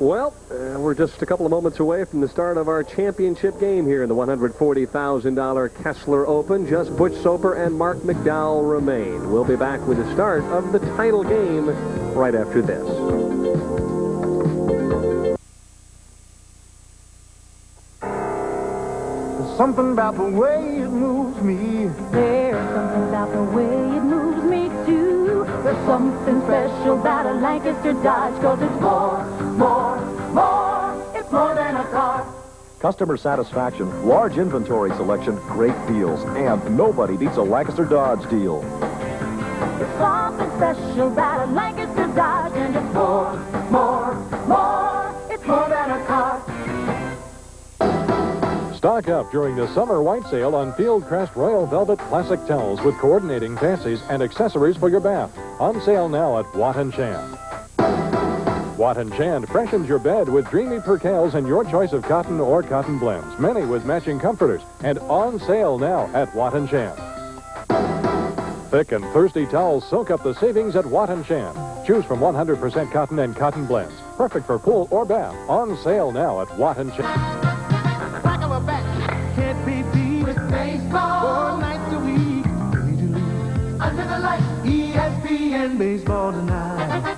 Well, we're just a couple of moments away from the start of our championship game here in the $140,000 Kessler Open. Just Butch Soper and Marc McDowell remain. We'll be back with the start of the title game right after this. Something about the way it moves me. There's something about the way it moves me too. There's something special about a Lancaster Dodge, cause it's more, more, more. It's more than a car. Customer satisfaction, large inventory selection, great deals, and nobody beats a Lancaster Dodge deal. There's something special about a Lancaster Dodge, and it's more, more, more. It's more than a car. Stock up during the summer white sale on Fieldcrest Royal Velvet Classic Towels with coordinating fancies and accessories for your bath. On sale now at Watt & Chan. Watt & Chan freshens your bed with dreamy percales and your choice of cotton or cotton blends, many with matching comforters, and on sale now at Watt & Chan. Thick and thirsty towels soak up the savings at Watt & Chan. Choose from 100% cotton and cotton blends, perfect for pool or bath. On sale now at Watt & Chan. Baseball, all night to week, under the lights, ESPN baseball tonight.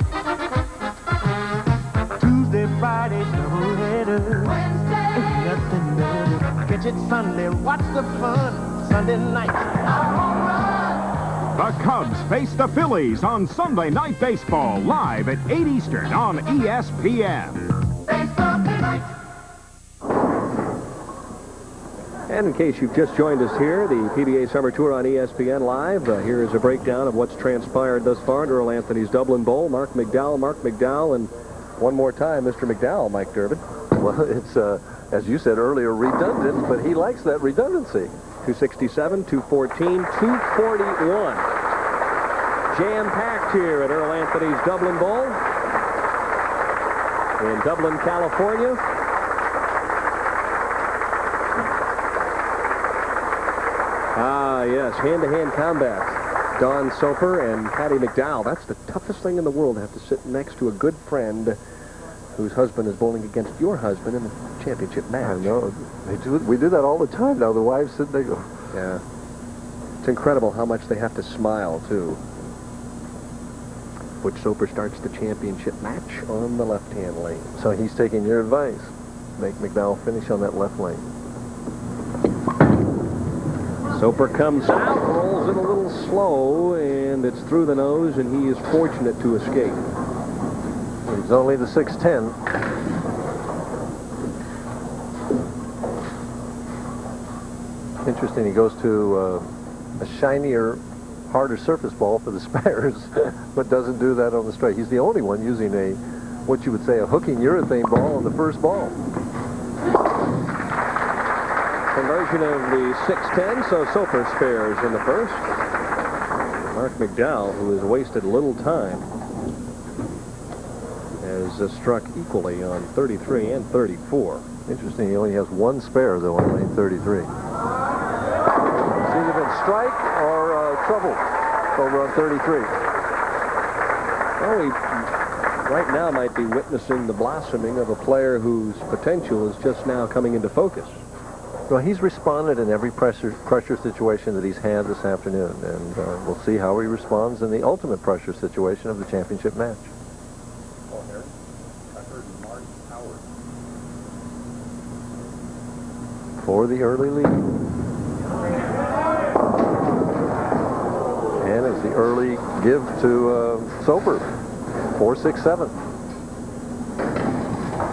Tuesday, Friday, doubleheader. Wednesday, nothing better. Catch it Sunday, watch the fun. Sunday night, our home run. The Cubs face the Phillies on Sunday Night Baseball, live at 8 Eastern on ESPN. Baseball tonight. And in case you've just joined us here, the PBA Summer Tour on ESPN Live. Here is a breakdown of what's transpired thus far at Earl Anthony's Dublin Bowl. Marc McDowell, and one more time, Mr. McDowell, Mike Durbin. Well, it's, as you said earlier, redundant, but he likes that redundancy. 267, 214, 241. Jam-packed here at Earl Anthony's Dublin Bowl in Dublin, California. Yes, hand-to-hand combat. Don Soper and Patty McDowell. That's the toughest thing in the world, to have to sit next to a good friend whose husband is bowling against your husband in a championship match. I know. We do that all the time now. The wives sit there. Yeah. It's incredible how much they have to smile, too. Butch Soper starts the championship match on the left-hand lane. So he's taking your advice. Make McDowell finish on that left lane. Soper comes out, rolls it a little slow, and it's through the nose, and he is fortunate to escape. He's only the 6'10". Interesting, he goes to a shinier, harder surface ball for the spares, but doesn't do that on the straight. He's the only one using a, what you would say, a hooking urethane ball on the first ball. Conversion of the 6'10", so Soper spares in the first. Marc McDowell, who has wasted little time, has struck equally on 33 and 34. Interesting, he only has one spare, though, on lane 33. It's either been strike or trouble over on 33. Well, we right now might be witnessing the blossoming of a player whose potential is just now coming into focus. Well, he's responded in every pressure situation that he's had this afternoon, and we'll see how he responds in the ultimate pressure situation of the championship match. For the early lead. And it's the early give to Soper, 4-6-7.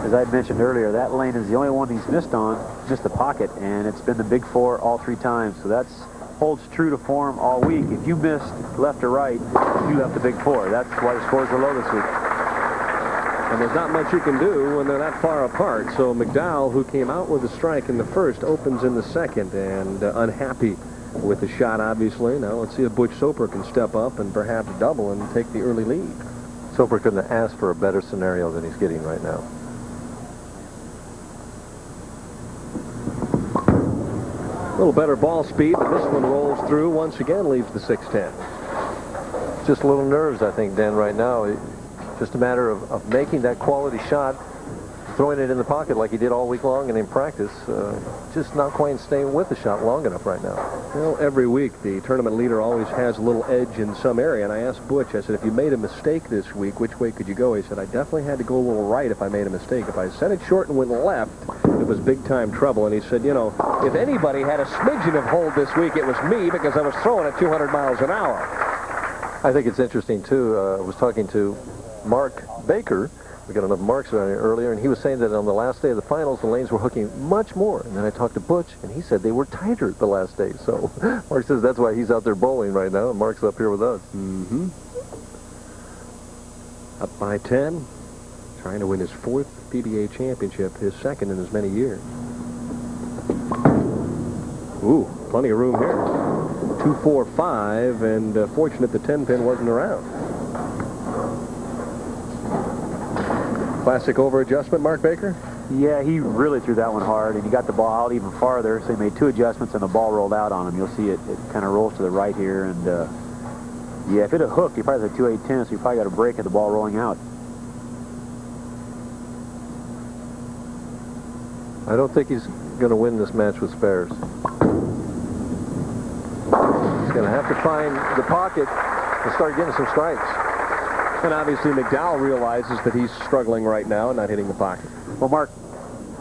As I mentioned earlier, that lane is the only one he's missed on. Just the pocket, and it's been the big four all three times, so that's holds true to form all week. If you missed left or right, you left the big four. That's why the scores are low this week, and there's not much you can do when they're that far apart. So McDowell, who came out with a strike in the first, opens in the second, and unhappy with the shot, obviously. Now let's see if Butch Soper can step up and perhaps double and take the early lead. Soper couldn't have asked for a better scenario than he's getting right now. A little better ball speed, but this one rolls through. Once again, leaves the 6'10". Just a little nerves, I think, Dan, right now. Just a matter of making that quality shot throwing it in the pocket like he did all week long and in practice, just not quite staying with the shot long enough right now. Well, every week the tournament leader always has a little edge in some area, and I asked Butch, I said, if you made a mistake this week, which way could you go? He said, I definitely had to go a little right if I made a mistake. If I set it short and went left, it was big-time trouble. And he said, you know, if anybody had a smidgen of hold this week, it was me because I was throwing at 200 miles an hour. I think it's interesting, too. I was talking to Mark Baker. We got enough marks around here earlier, and he was saying that on the last day of the finals, the lanes were hooking much more. And then I talked to Butch, and he said they were tighter the last day. So Mark says that's why he's out there bowling right now, and Mark's up here with us. Mm-hmm. Up by 10, trying to win his fourth PBA championship, his second in as many years. Ooh, plenty of room here. 2-4-5, and fortunate the 10-pin wasn't around. Classic over adjustment, Mark Baker? Yeah, he really threw that one hard, and he got the ball out even farther, so he made two adjustments, and the ball rolled out on him. You'll see it kind of rolls to the right here, and yeah, if it had hooked, he probably had 2-8-10, so he probably got a break at the ball rolling out. I don't think he's going to win this match with spares. He's going to have to find the pocket and start getting some strikes. And obviously McDowell realizes that he's struggling right now and not hitting the pocket. Well,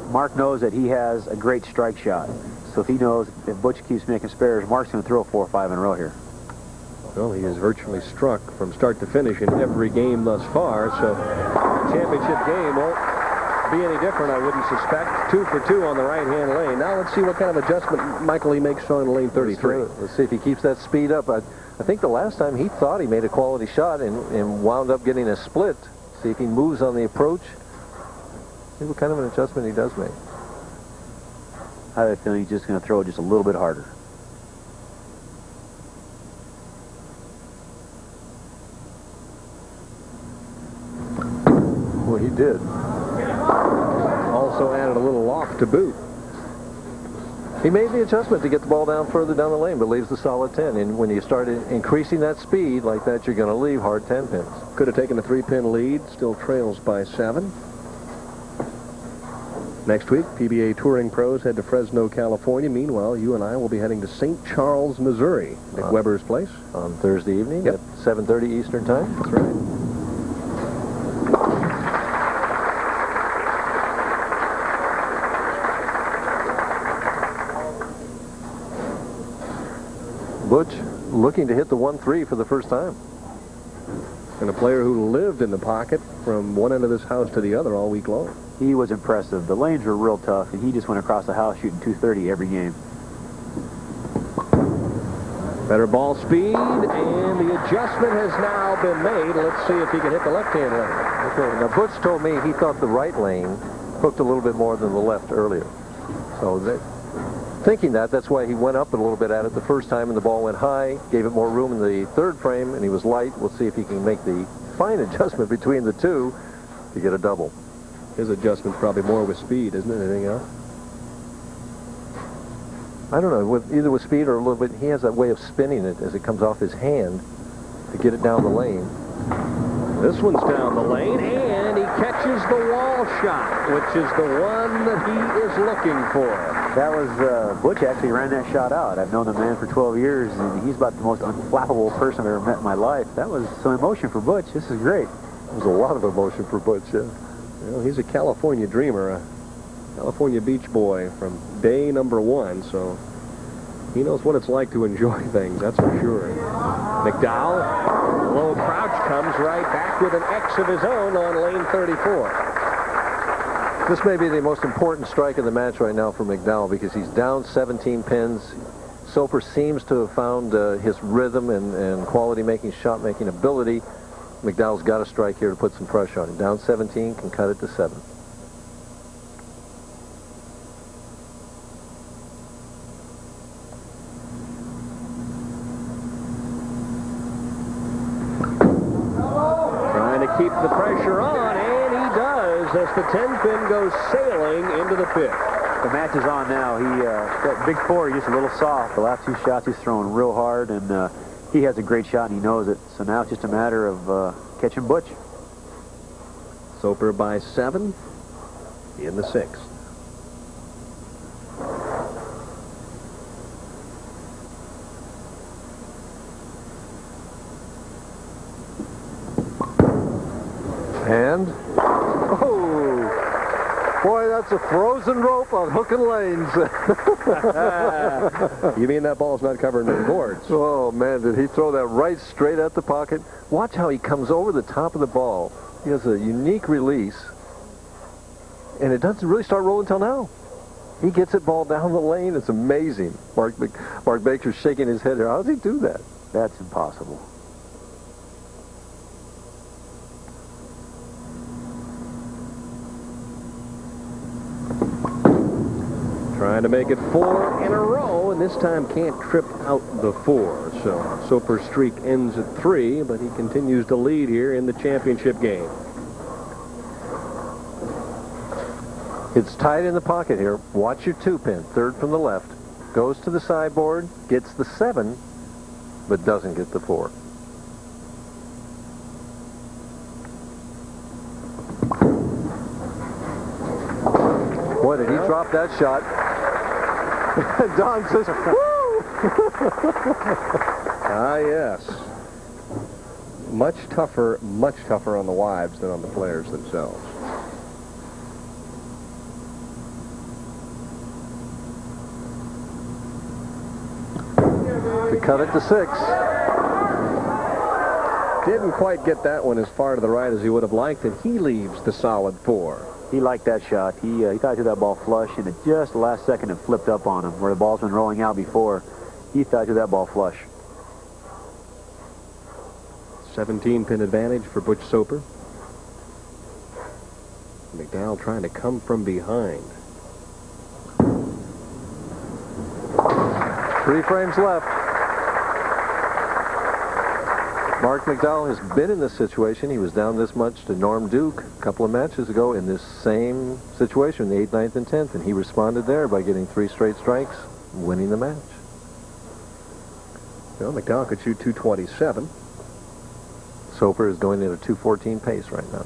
Mark knows that he has a great strike shot. So if he knows if Butch keeps making spares, Mark's going to throw 4 or 5 in a row here. Well, he has virtually struck from start to finish in every game thus far, so the championship game won't be any different, I wouldn't suspect. 2 for 2 on the right-hand lane. Now let's see what kind of adjustment Michael makes on lane 33. Let's see if he keeps that speed up. I think the last time he thought he made a quality shot and wound up getting a split. See if he moves on the approach. See what kind of an adjustment he does make. I have a feeling he's just going to throw just a little bit harder. Well, he did. Also added a little loft to boot. He made the adjustment to get the ball down further down the lane, but leaves the solid 10. And when you start increasing that speed like that, you're going to leave hard 10 pins. Could have taken a 3-pin lead, still trails by 7. Next week, PBA Touring Pros head to Fresno, California. Meanwhile, you and I will be heading to St. Charles, Missouri, Dick Weber's place. On Thursday evening at 7:30 Eastern Time. That's right. Butch looking to hit the 1-3 for the first time. And a player who lived in the pocket from one end of this house to the other all week long. He was impressive. The lanes were real tough, and he just went across the house shooting 230 every game. Better ball speed, and the adjustment has now been made. Let's see if he can hit the left-hand lane. Okay, now Butch told me he thought the right lane hooked a little bit more than the left earlier. So thinking that's why he went up a little bit at it the first time, and the ball went high, gave it more room in the third frame, and he was light. We'll see if he can make the fine adjustment between the two to get a double. His adjustment's probably more with speed, isn't it? Anything else? I don't know, either with speed or a little bit. He has that way of spinning it as it comes off his hand to get it down the lane. This one's down the lane, and he catches the wall shot, which is the one that he is looking for. That was, Butch actually ran that shot out. I've known the man for 12 years, and he's about the most unflappable person I've ever met in my life. That was some emotion for Butch. This is great. It was a lot of emotion for Butch, yeah. Well, he's a California dreamer, a California beach boy from day number 1, so he knows what it's like to enjoy things, that's for sure. McDowell, low crouch, comes right back with an X of his own on lane 34. This may be the most important strike of the match right now for McDowell because he's down 17 pins. Soper seems to have found his rhythm and quality-making, shot-making ability. McDowell's got a strike here to put some pressure on him. Down 17, can cut it to 7. The 10-pin goes sailing into the fifth. The match is on now. That big four, he's just a little soft. The last two shots he's throwing real hard, and he has a great shot, and he knows it. So now it's just a matter of catching Butch. Soper by 7. in the sixth. And, oh, boy, that's a frozen rope on hook and lanes. You mean that ball's not covering the boards? Oh, man, did he throw that right straight at the pocket? Watch how he comes over the top of the ball. He has a unique release, and it doesn't really start rolling until now. He gets it ball down the lane. It's amazing. Mark Baker's shaking his head here. How does he do that? That's impossible. Trying to make it four in a row, and this time can't trip out the four. So Soper's streak ends at three, but he continues to lead here in the championship game. It's tight in the pocket here. Watch your two pin, third from the left. Goes to the sideboard, gets the seven, but doesn't get the four. Boy, did he drop that shot. Don says, woo! Ah, yes. Much tougher on the wives than on the players themselves. To cut it to six. Didn't quite get that one as far to the right as he would have liked, and he leaves the solid four. He liked that shot. He thought he threw that ball flush, and at just the last second it flipped up on him, where the ball's been rolling out before. He thought he threw that ball flush. 17-pin advantage for Butch Soper. McDowell trying to come from behind. 3 frames left. Marc McDowell has been in this situation. He was down this much to Norm Duke a couple of matches ago in this same situation, the 8th, 9th, and 10th, and he responded there by getting 3 straight strikes, winning the match. Well, McDowell could shoot 227. Soper is going at a 214 pace right now.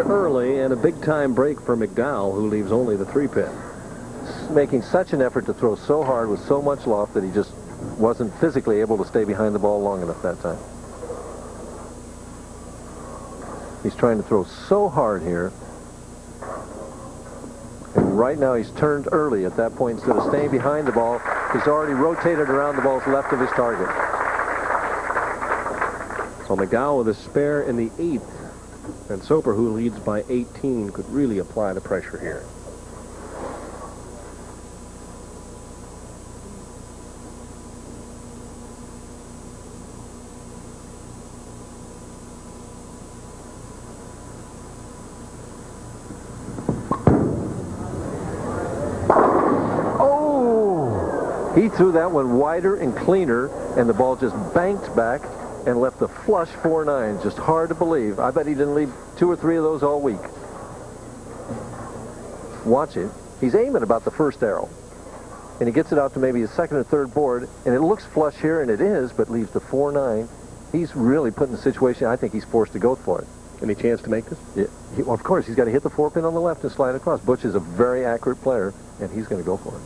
Early and a big-time break for McDowell, who leaves only the 3-pin. Making such an effort to throw so hard with so much loft that he just wasn't physically able to stay behind the ball long enough that time. He's trying to throw so hard here. And right now he's turned early at that point. Instead of staying behind the ball, he's already rotated around the balls left of his target. So McDowell with a spare in the 8th. And Soper, who leads by 18, could really apply the pressure here. Oh! He threw that one wider and cleaner, and the ball just banked back and left the flush 4-9. Just hard to believe. I bet he didn't leave 2 or 3 of those all week. Watch it. He's aiming about the first arrow, and he gets it out to maybe his 2nd or 3rd board, and it looks flush here, and it is, but leaves the 4-9. He's really put in a situation I think he's forced to go for it. Any chance to make this? Yeah. Well, of course, he's got to hit the 4-pin on the left and slide across. Butch is a very accurate player, and he's going to go for it.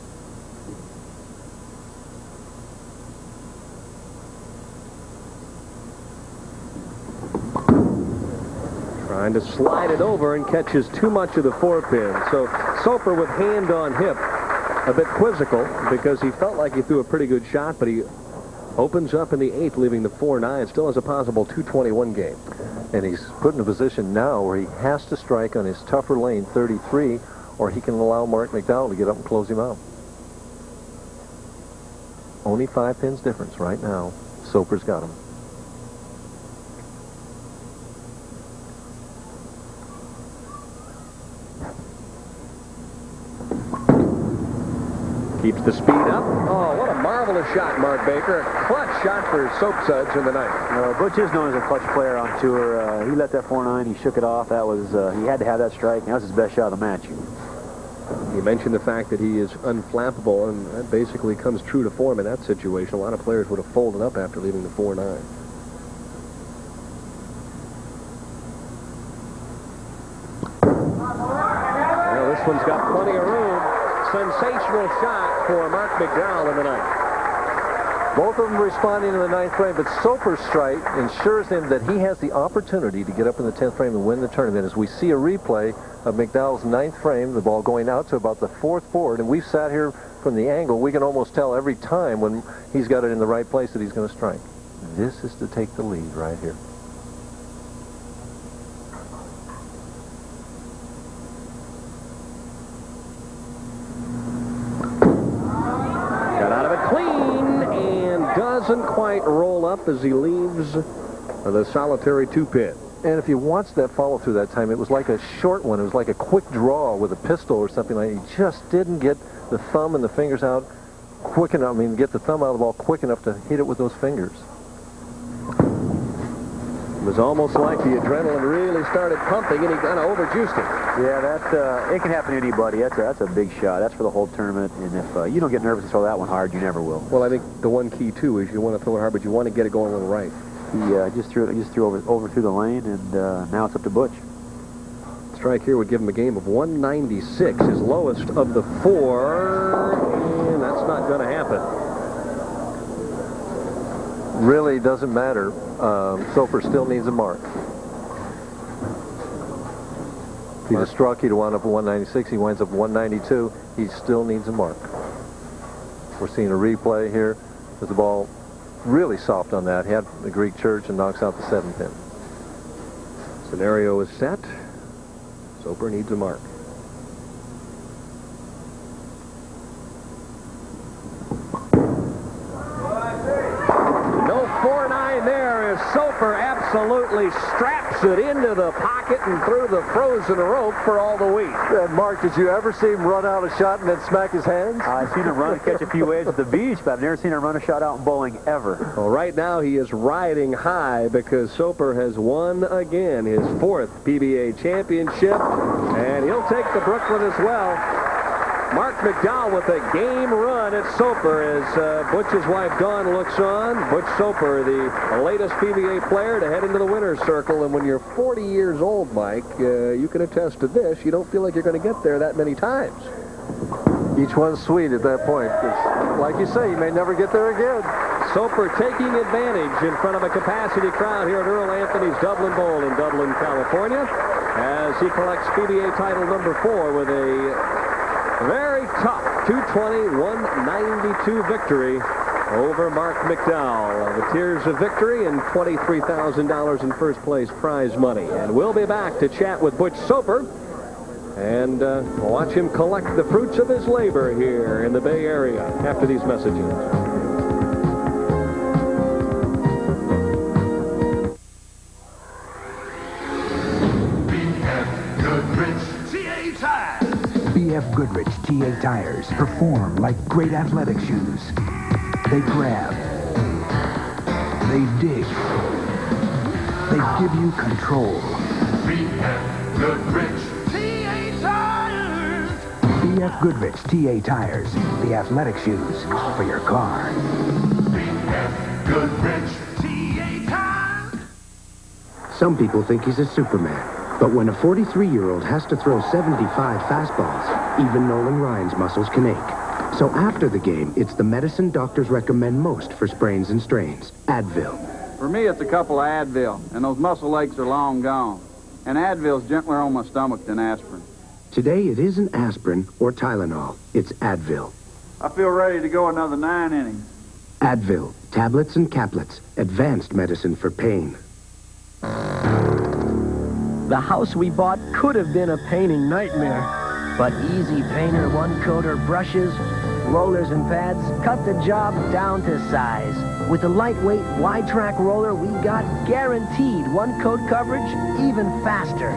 Trying to slide it over and catches too much of the 4-pin. So Soper with hand on hip, a bit quizzical because he felt like he threw a pretty good shot, but he opens up in the 8th, leaving the 4-9. Still has a possible 221 game. And he's put in a position now where he has to strike on his tougher lane, 33, or he can allow Marc McDowell to get up and close him out. Only 5 pins difference right now. Soper's got him. Keeps the speed up. Oh, what a marvelous shot, Mark Baker. A clutch shot for Soap Suds in the night. Butch is known as a clutch player on tour. He let that 4-9. He shook it off. That was he had to have that strike. And that was his best shot of the match. You mentioned the fact that he is unflappable, and that basically comes true to form in that situation. A lot of players would have folded up after leaving the 4-9. Well, this one's got plenty of room. Sensational shot for Marc McDowell in the ninth. Both of them responding in the ninth frame, but Soper's strike ensures him that he has the opportunity to get up in the 10th frame and win the tournament. As we see a replay of McDowell's ninth frame, the ball going out to about the fourth board, and we've sat here from the angle, we can almost tell every time when he's got it in the right place that he's going to strike. This is to take the lead right here. Doesn't quite roll up as he leaves the solitary two-pin. And if you watch that follow through that time, it was like a short one. It was like a quick draw with a pistol or something like that. He just didn't get the thumb and the fingers out quick enough. I mean, get the thumb out of the ball quick enough to hit it with those fingers. It was almost like the adrenaline really started pumping, and he kind of overjuiced it. Yeah, that it can happen to anybody. That's a big shot. That's for the whole tournament. And if you don't get nervous and throw that one hard, you never will. Well, I think the one key too is you want to throw it hard, but you want to get it going with the right. He just threw over through the lane, and now it's up to Butch. Strike here would give him a game of 196, his lowest of the four, and that's not going to happen. Really doesn't matter. Soper still needs a mark. If he'd have struck, he'd wound up at 196. He winds up 192. He still needs a mark. We're seeing a replay here with the ball really soft on that. He had the Greek church and knocks out the 7-pin. Scenario is set. Soper needs a mark. Soper absolutely straps it into the pocket and through the frozen rope for all the week. And Mark, did you ever see him run out a shot and then smack his hands? I've seen him run and catch a few waves at the beach, but I've never seen him run a shot out in bowling ever. Well, right now he is riding high because Soper has won again his 4th PBA championship, and he'll take the Brooklyn as well. Marc McDowell with a game run at Soper as Butch's wife Dawn looks on. Butch Soper, the latest PBA player to head into the winner's circle. And when you're 40 years old, Mike, you can attest to this. You don't feel like you're going to get there that many times. Each one's sweet at that point. Like you say, you may never get there again. Soper taking advantage in front of a capacity crowd here at Earl Anthony's Dublin Bowl in Dublin, California, as he collects PBA title number 4 with a very tough 220-192 victory over Marc McDowell. The tears of victory and $23,000 in first place prize money. And we'll be back to chat with Butch Soper and watch him collect the fruits of his labor here in the Bay Area after these messages. Goodrich TA tires perform like great athletic shoes. They grab. They dig. They give you control. BF Goodrich TA tires. BF Goodrich TA tires, the athletic shoes for your car. BF Goodrich TA tires. Some people think he's a Superman. But when a 43-year-old has to throw 75 fastballs, even Nolan Ryan's muscles can ache. So after the game, it's the medicine doctors recommend most for sprains and strains, Advil. For me, it's a couple of Advil, and those muscle aches are long gone. And Advil's gentler on my stomach than aspirin. Today, it isn't aspirin or Tylenol. It's Advil. I feel ready to go another 9 innings. Advil, tablets and caplets, advanced medicine for pain. The house we bought could have been a painting nightmare, but Easy Painter one-coater brushes, rollers, and pads cut the job down to size. With the lightweight Y-Track roller, we got guaranteed one-coat coverage even faster.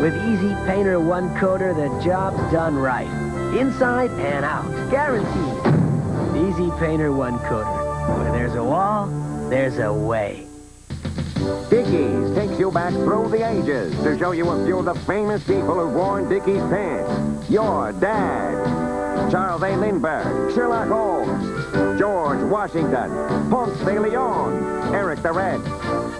With Easy Painter one-coater, the job's done right. Inside and out, guaranteed. Easy Painter one-coater. Where there's a wall, there's a way. Dickies takes you back through the ages to show you a few of the famous people who've worn Dickies pants. Your dad, Charles A. Lindbergh, Sherlock Holmes, George Washington, Ponce de Leon, Eric the Red,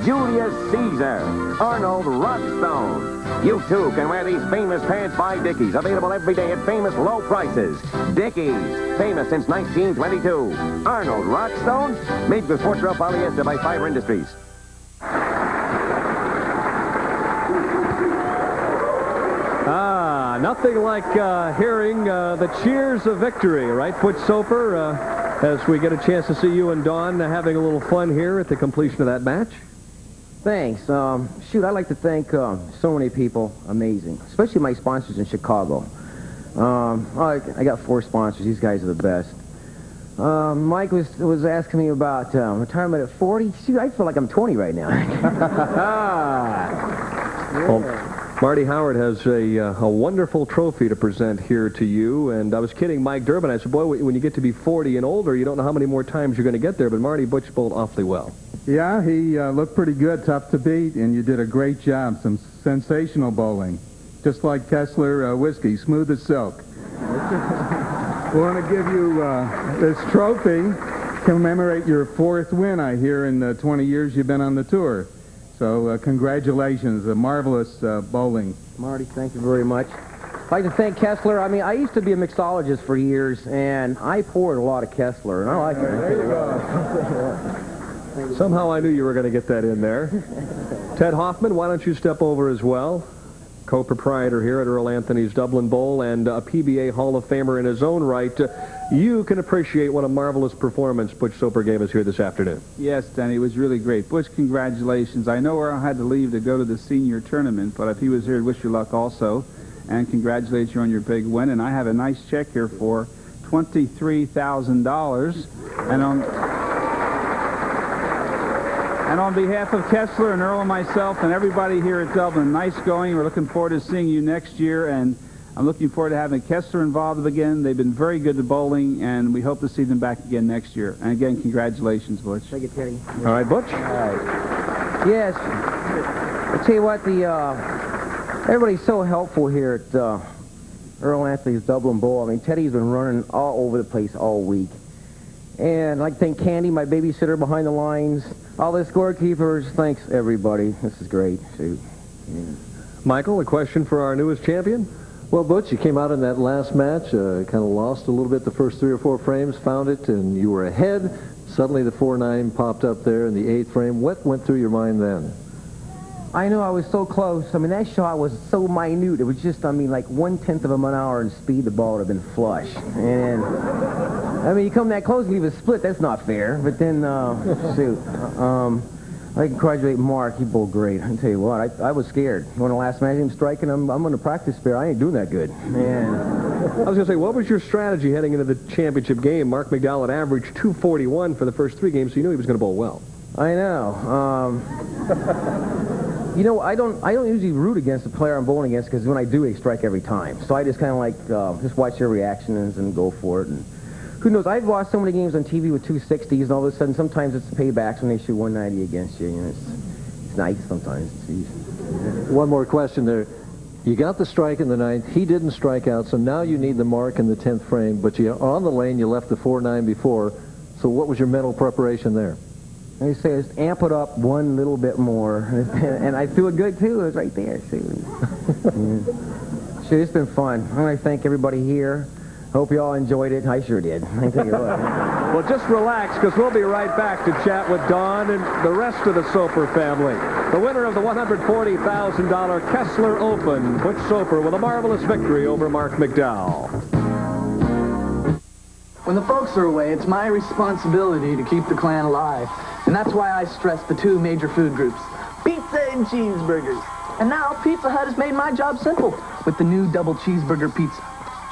Julius Caesar, Arnold Rockstone. You too can wear these famous pants by Dickies, available every day at famous low prices. Dickies, famous since 1922. Arnold Rockstone, made with Fortrell polyester by Fiber Industries. Ah, nothing like hearing the cheers of victory, right, Butch Soper? As we get a chance to see you and Don having a little fun here at the completion of that match. Thanks. Shoot, I'd like to thank so many people. Amazing. Especially my sponsors in Chicago. I got 4 sponsors. These guys are the best. Mike was asking me about retirement at 40. Shoot, I feel like I'm 20 right now. Yeah. Well, Marty Howard has a wonderful trophy to present here to you, and I was kidding Mike Durbin. I said, boy, when you get to be 40 and older, you don't know how many more times you're going to get there, but Marty, Butch bowled awfully well. Yeah, he looked pretty good, tough to beat, and you did a great job. Some sensational bowling, just like Kessler whiskey, smooth as silk. We want to give you this trophy, commemorate your 4th win, I hear, in the 20 years you've been on the tour. So congratulations, a marvelous bowling. Marty, thank you very much. I'd like to thank Kessler. I mean, I used to be a mixologist for years, and I poured a lot of Kessler, and I like it. There you go. Somehow I knew you were going to get that in there. Ted Hoffman, why don't you step over as well? Co-proprietor here at Earl Anthony's Dublin Bowl and a PBA Hall of Famer in his own right. You can appreciate what a marvelous performance Butch Soper gave us here this afternoon. Yes, Denny, it was really great. Butch, congratulations. I know Earl had to leave to go to the senior tournament, but if he was here, I'd wish you luck also, and congratulate you on your big win. And I have a nice check here for $23,000. And on behalf of Kessler and Earl and myself and everybody here at Dublin, nice going. We're looking forward to seeing you next year, and I'm looking forward to having Kessler involved again. They've been very good at bowling, and we hope to see them back again next year. And again, congratulations, Butch. Thank you, Teddy. All right, Butch. All right. Yes. I tell you what, the everybody's so helpful here at Earl Anthony's Dublin Bowl. I mean, Teddy's been running all over the place all week. And I'd like to thank Candy, my babysitter behind the lines, all the scorekeepers. Thanks, everybody. This is great. Shoot. Yeah. Michael, a question for our newest champion? Well, Butch, you came out in that last match, kind of lost a little bit the first 3 or 4 frames, found it, and you were ahead. Suddenly the 4-9 popped up there in the 8th frame. What went through your mind then? I knew I was so close. I mean, that shot was so minute. It was just, I mean, like 1/10 of a mile an hour in speed, the ball would have been flush. And, I mean, you come that close, leave a split, that's not fair. But then, shoot. I congratulate Mark. He bowled great. I tell you what, I was scared. When the last match, him striking, I'm on the practice fair. I ain't doing that good. Man. I was going to say, what was your strategy heading into the championship game? Marc McDowell averaged 241 for the first 3 games, so you knew he was going to bowl well. I know. You know, I don't usually root against the player I'm bowling against, because when I do, they strike every time. So I just kind of like just watch their reactions and go for it. And who knows? I've watched so many games on TV with 260s, and all of a sudden, sometimes it's the paybacks when they shoot 190 against you. You know, it's nice sometimes. Geez. One more question there. You got the strike in the 9th. He didn't strike out, so now you need the mark in the 10th frame. But you're on the lane. You left the 4-9 before. So what was your mental preparation there? They say, just amp it up one little bit more. And I feel good, too. It was right there. Yeah. Shoot, it's been fun. I want to thank everybody here. Hope you all enjoyed it. I sure did. I tell you what. Well, just relax, because we'll be right back to chat with Don and the rest of the Soper family. The winner of the $140,000 Kessler Open, Butch Soper, with a marvelous victory over Marc McDowell. When the folks are away, it's my responsibility to keep the clan alive. And that's why I stress the 2 major food groups, pizza and cheeseburgers. And now Pizza Hut has made my job simple with the new double cheeseburger pizza.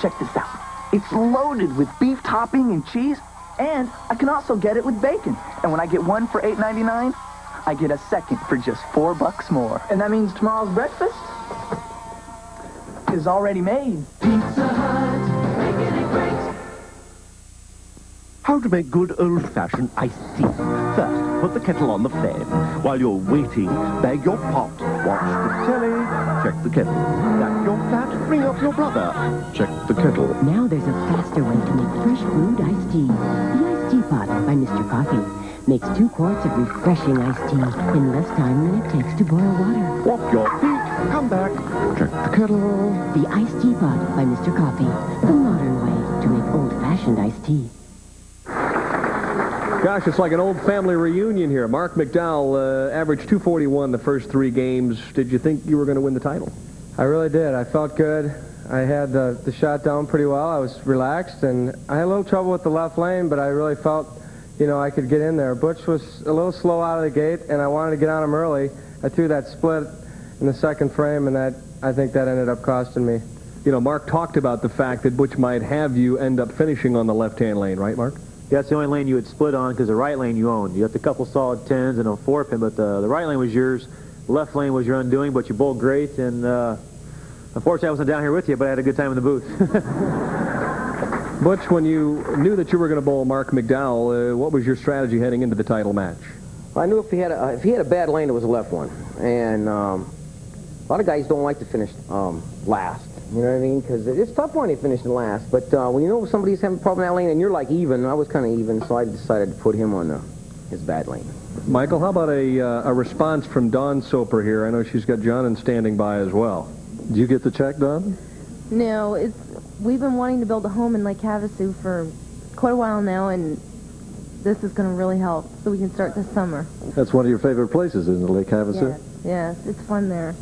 Check this out. It's loaded with beef topping and cheese, and I can also get it with bacon. And when I get one for $8.99, I get a second for just $4 more. And that means tomorrow's breakfast is already made. Pizza Hut, making it great. How to make good old-fashioned iced tea. First, put the kettle on the flame. While you're waiting, bag your pot, watch the telly, check the kettle. Back your flat, ring up your brother, check the kettle. Now there's a faster way to make fresh brewed iced tea. The Iced Tea Pot by Mr. Coffee makes 2 quarts of refreshing iced tea in less time than it takes to boil water. Walk your feet, come back, check the kettle. The Iced Tea Pot by Mr. Coffee, the modern way to make old-fashioned iced tea. Gosh, it's like an old family reunion here. Marc McDowell averaged 241 the first 3 games. Did you think you were going to win the title? I really did. I felt good. I had the shot down pretty well. I was relaxed, and I had a little trouble with the left lane, but I really felt, you know, I could get in there. Butch was a little slow out of the gate, and I wanted to get on him early. I threw that split in the second frame, and that, I think that ended up costing me. You know, Mark talked about the fact that Butch might have you end up finishing on the left-hand lane, right, Mark? Yeah, that's the only lane you would split on because the right lane you owned. You got the couple solid 10s and a 4-pin, but the right lane was yours. The left lane was your undoing, but you bowled great, and unfortunately I wasn't down here with you, but I had a good time in the booth. Butch, when you knew that you were going to bowl Marc McDowell, what was your strategy heading into the title match? I knew if he had a bad lane, it was a left one. And a lot of guys don't like to finish last, you know what I mean? Because it's tough when you finish last. But when you know somebody's having a problem in that lane and you're like even, I was kind of even, so I decided to put him on his bad lane. Michael, how about a response from Don Soper here? I know she's got Jondon standing by as well. Did you get the check, Don? No, it's... We've been wanting to build a home in Lake Havasu for quite a while now, and this is going to really help, so we can start this summer. That's one of your favorite places, isn't it, Lake Havasu? Yes, it's fun there.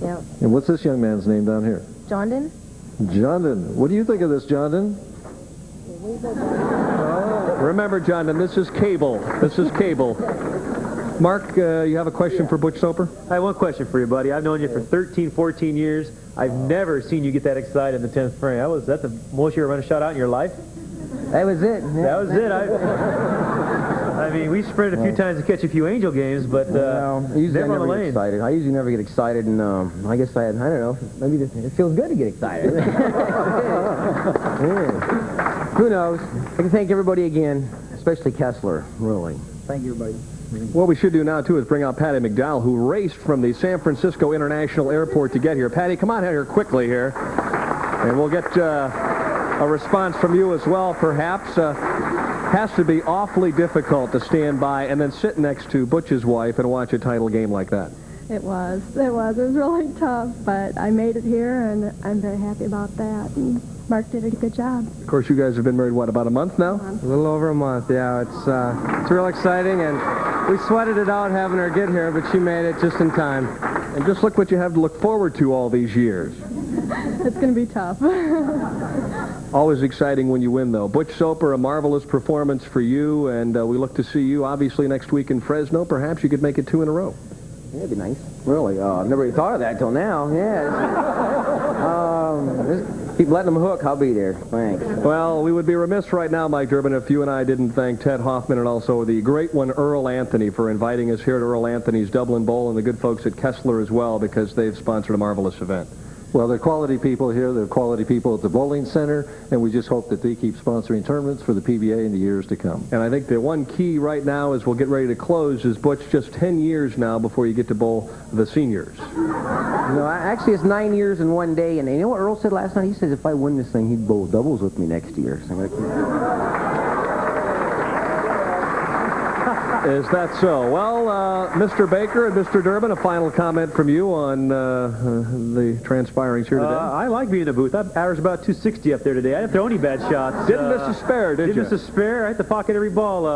Yep. And what's this young man's name down here? Jondon. Jondon. What do you think of this, Jondon? Oh, remember, Jondon, this is cable. This is cable. Mark, you have a question for Butch Soper? I have one question for you, buddy. I've known you for 13, 14 years. I've never seen you get that excited in the 10th frame. Was that the most you ever run a shot out in your life? That was it. Yeah. That was it. I mean, we sprinted a few times to catch a few Angel games, but I never get excited. I usually never get excited, and I guess I don't know, maybe it feels good to get excited. Yeah. Who knows? I can thank everybody again, especially Kessler, really. Thank you, everybody. What we should do now, too, is bring out Patty McDowell, who raced from the San Francisco International Airport to get here. Patty, come on out here quickly here, and we'll get a response from you as well, perhaps. Has to be awfully difficult to stand by and then sit next to Butch's wife and watch a title game like that. It was really tough, but I made it here, and I'm very happy about that. And Mark did a good job. Of course, you guys have been married, what, about a month now? A little over a month, yeah. It's real exciting, and... we sweated it out having her get here, but she made it just in time. And just look what you have to look forward to all these years. It's going to be tough. Always exciting when you win, though. Butch Soper, a marvelous performance for you, and we look to see you, obviously, next week in Fresno. Perhaps you could make it 2 in a row. Yeah, that'd be nice. Really? I've never even thought of that until now. Yeah. Keep letting them hook. I'll be there. Thanks. Well, we would be remiss right now, Mike Durbin, if you and I didn't thank Ted Hoffman and also the great one, Earl Anthony, for inviting us here at Earl Anthony's Dublin Bowl, and the good folks at Kessler as well, because they've sponsored a marvelous event. Well, they're quality people here. They're quality people at the bowling center, and we just hope that they keep sponsoring tournaments for the PBA in the years to come. And I think the one key right now as we'll get ready to close is, Butch, just 10 years now before you get to bowl the seniors. No, actually, it's 9 years and 1 day. And you know what Earl said last night? He says if I win this thing, he'd bowl doubles with me next year. So I'm gonna... Is that so? Well, Mr. Baker and Mr. Durbin, a final comment from you on the transpirings here today. I like being in the booth. I averaged about 260 up there today. I didn't throw any bad shots. Didn't miss a spare, did you? Didn't miss a spare. I hit the pocket every ball.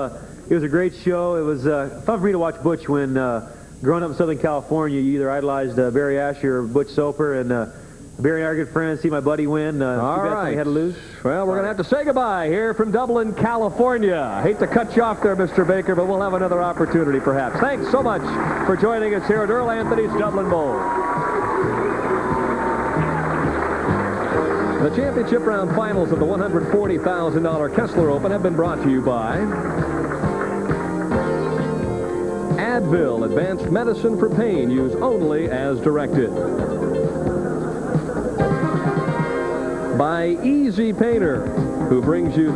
It was a great show. It was fun for me to watch Butch when... growing up in Southern California, you either idolized Barry Asher or Butch Soper, and Barry and I are good friends. See my buddy win. All right. Had to lose. Well, we're going to have to say goodbye here from Dublin, California. I hate to cut you off there, Mr. Baker, but we'll have another opportunity perhaps. Thanks so much for joining us here at Earl Anthony's Dublin Bowl. The championship round finals of the $140,000 Kessler Open have been brought to you by... Advil, advanced medicine for pain, used only as directed. By Easy Painter, who brings you the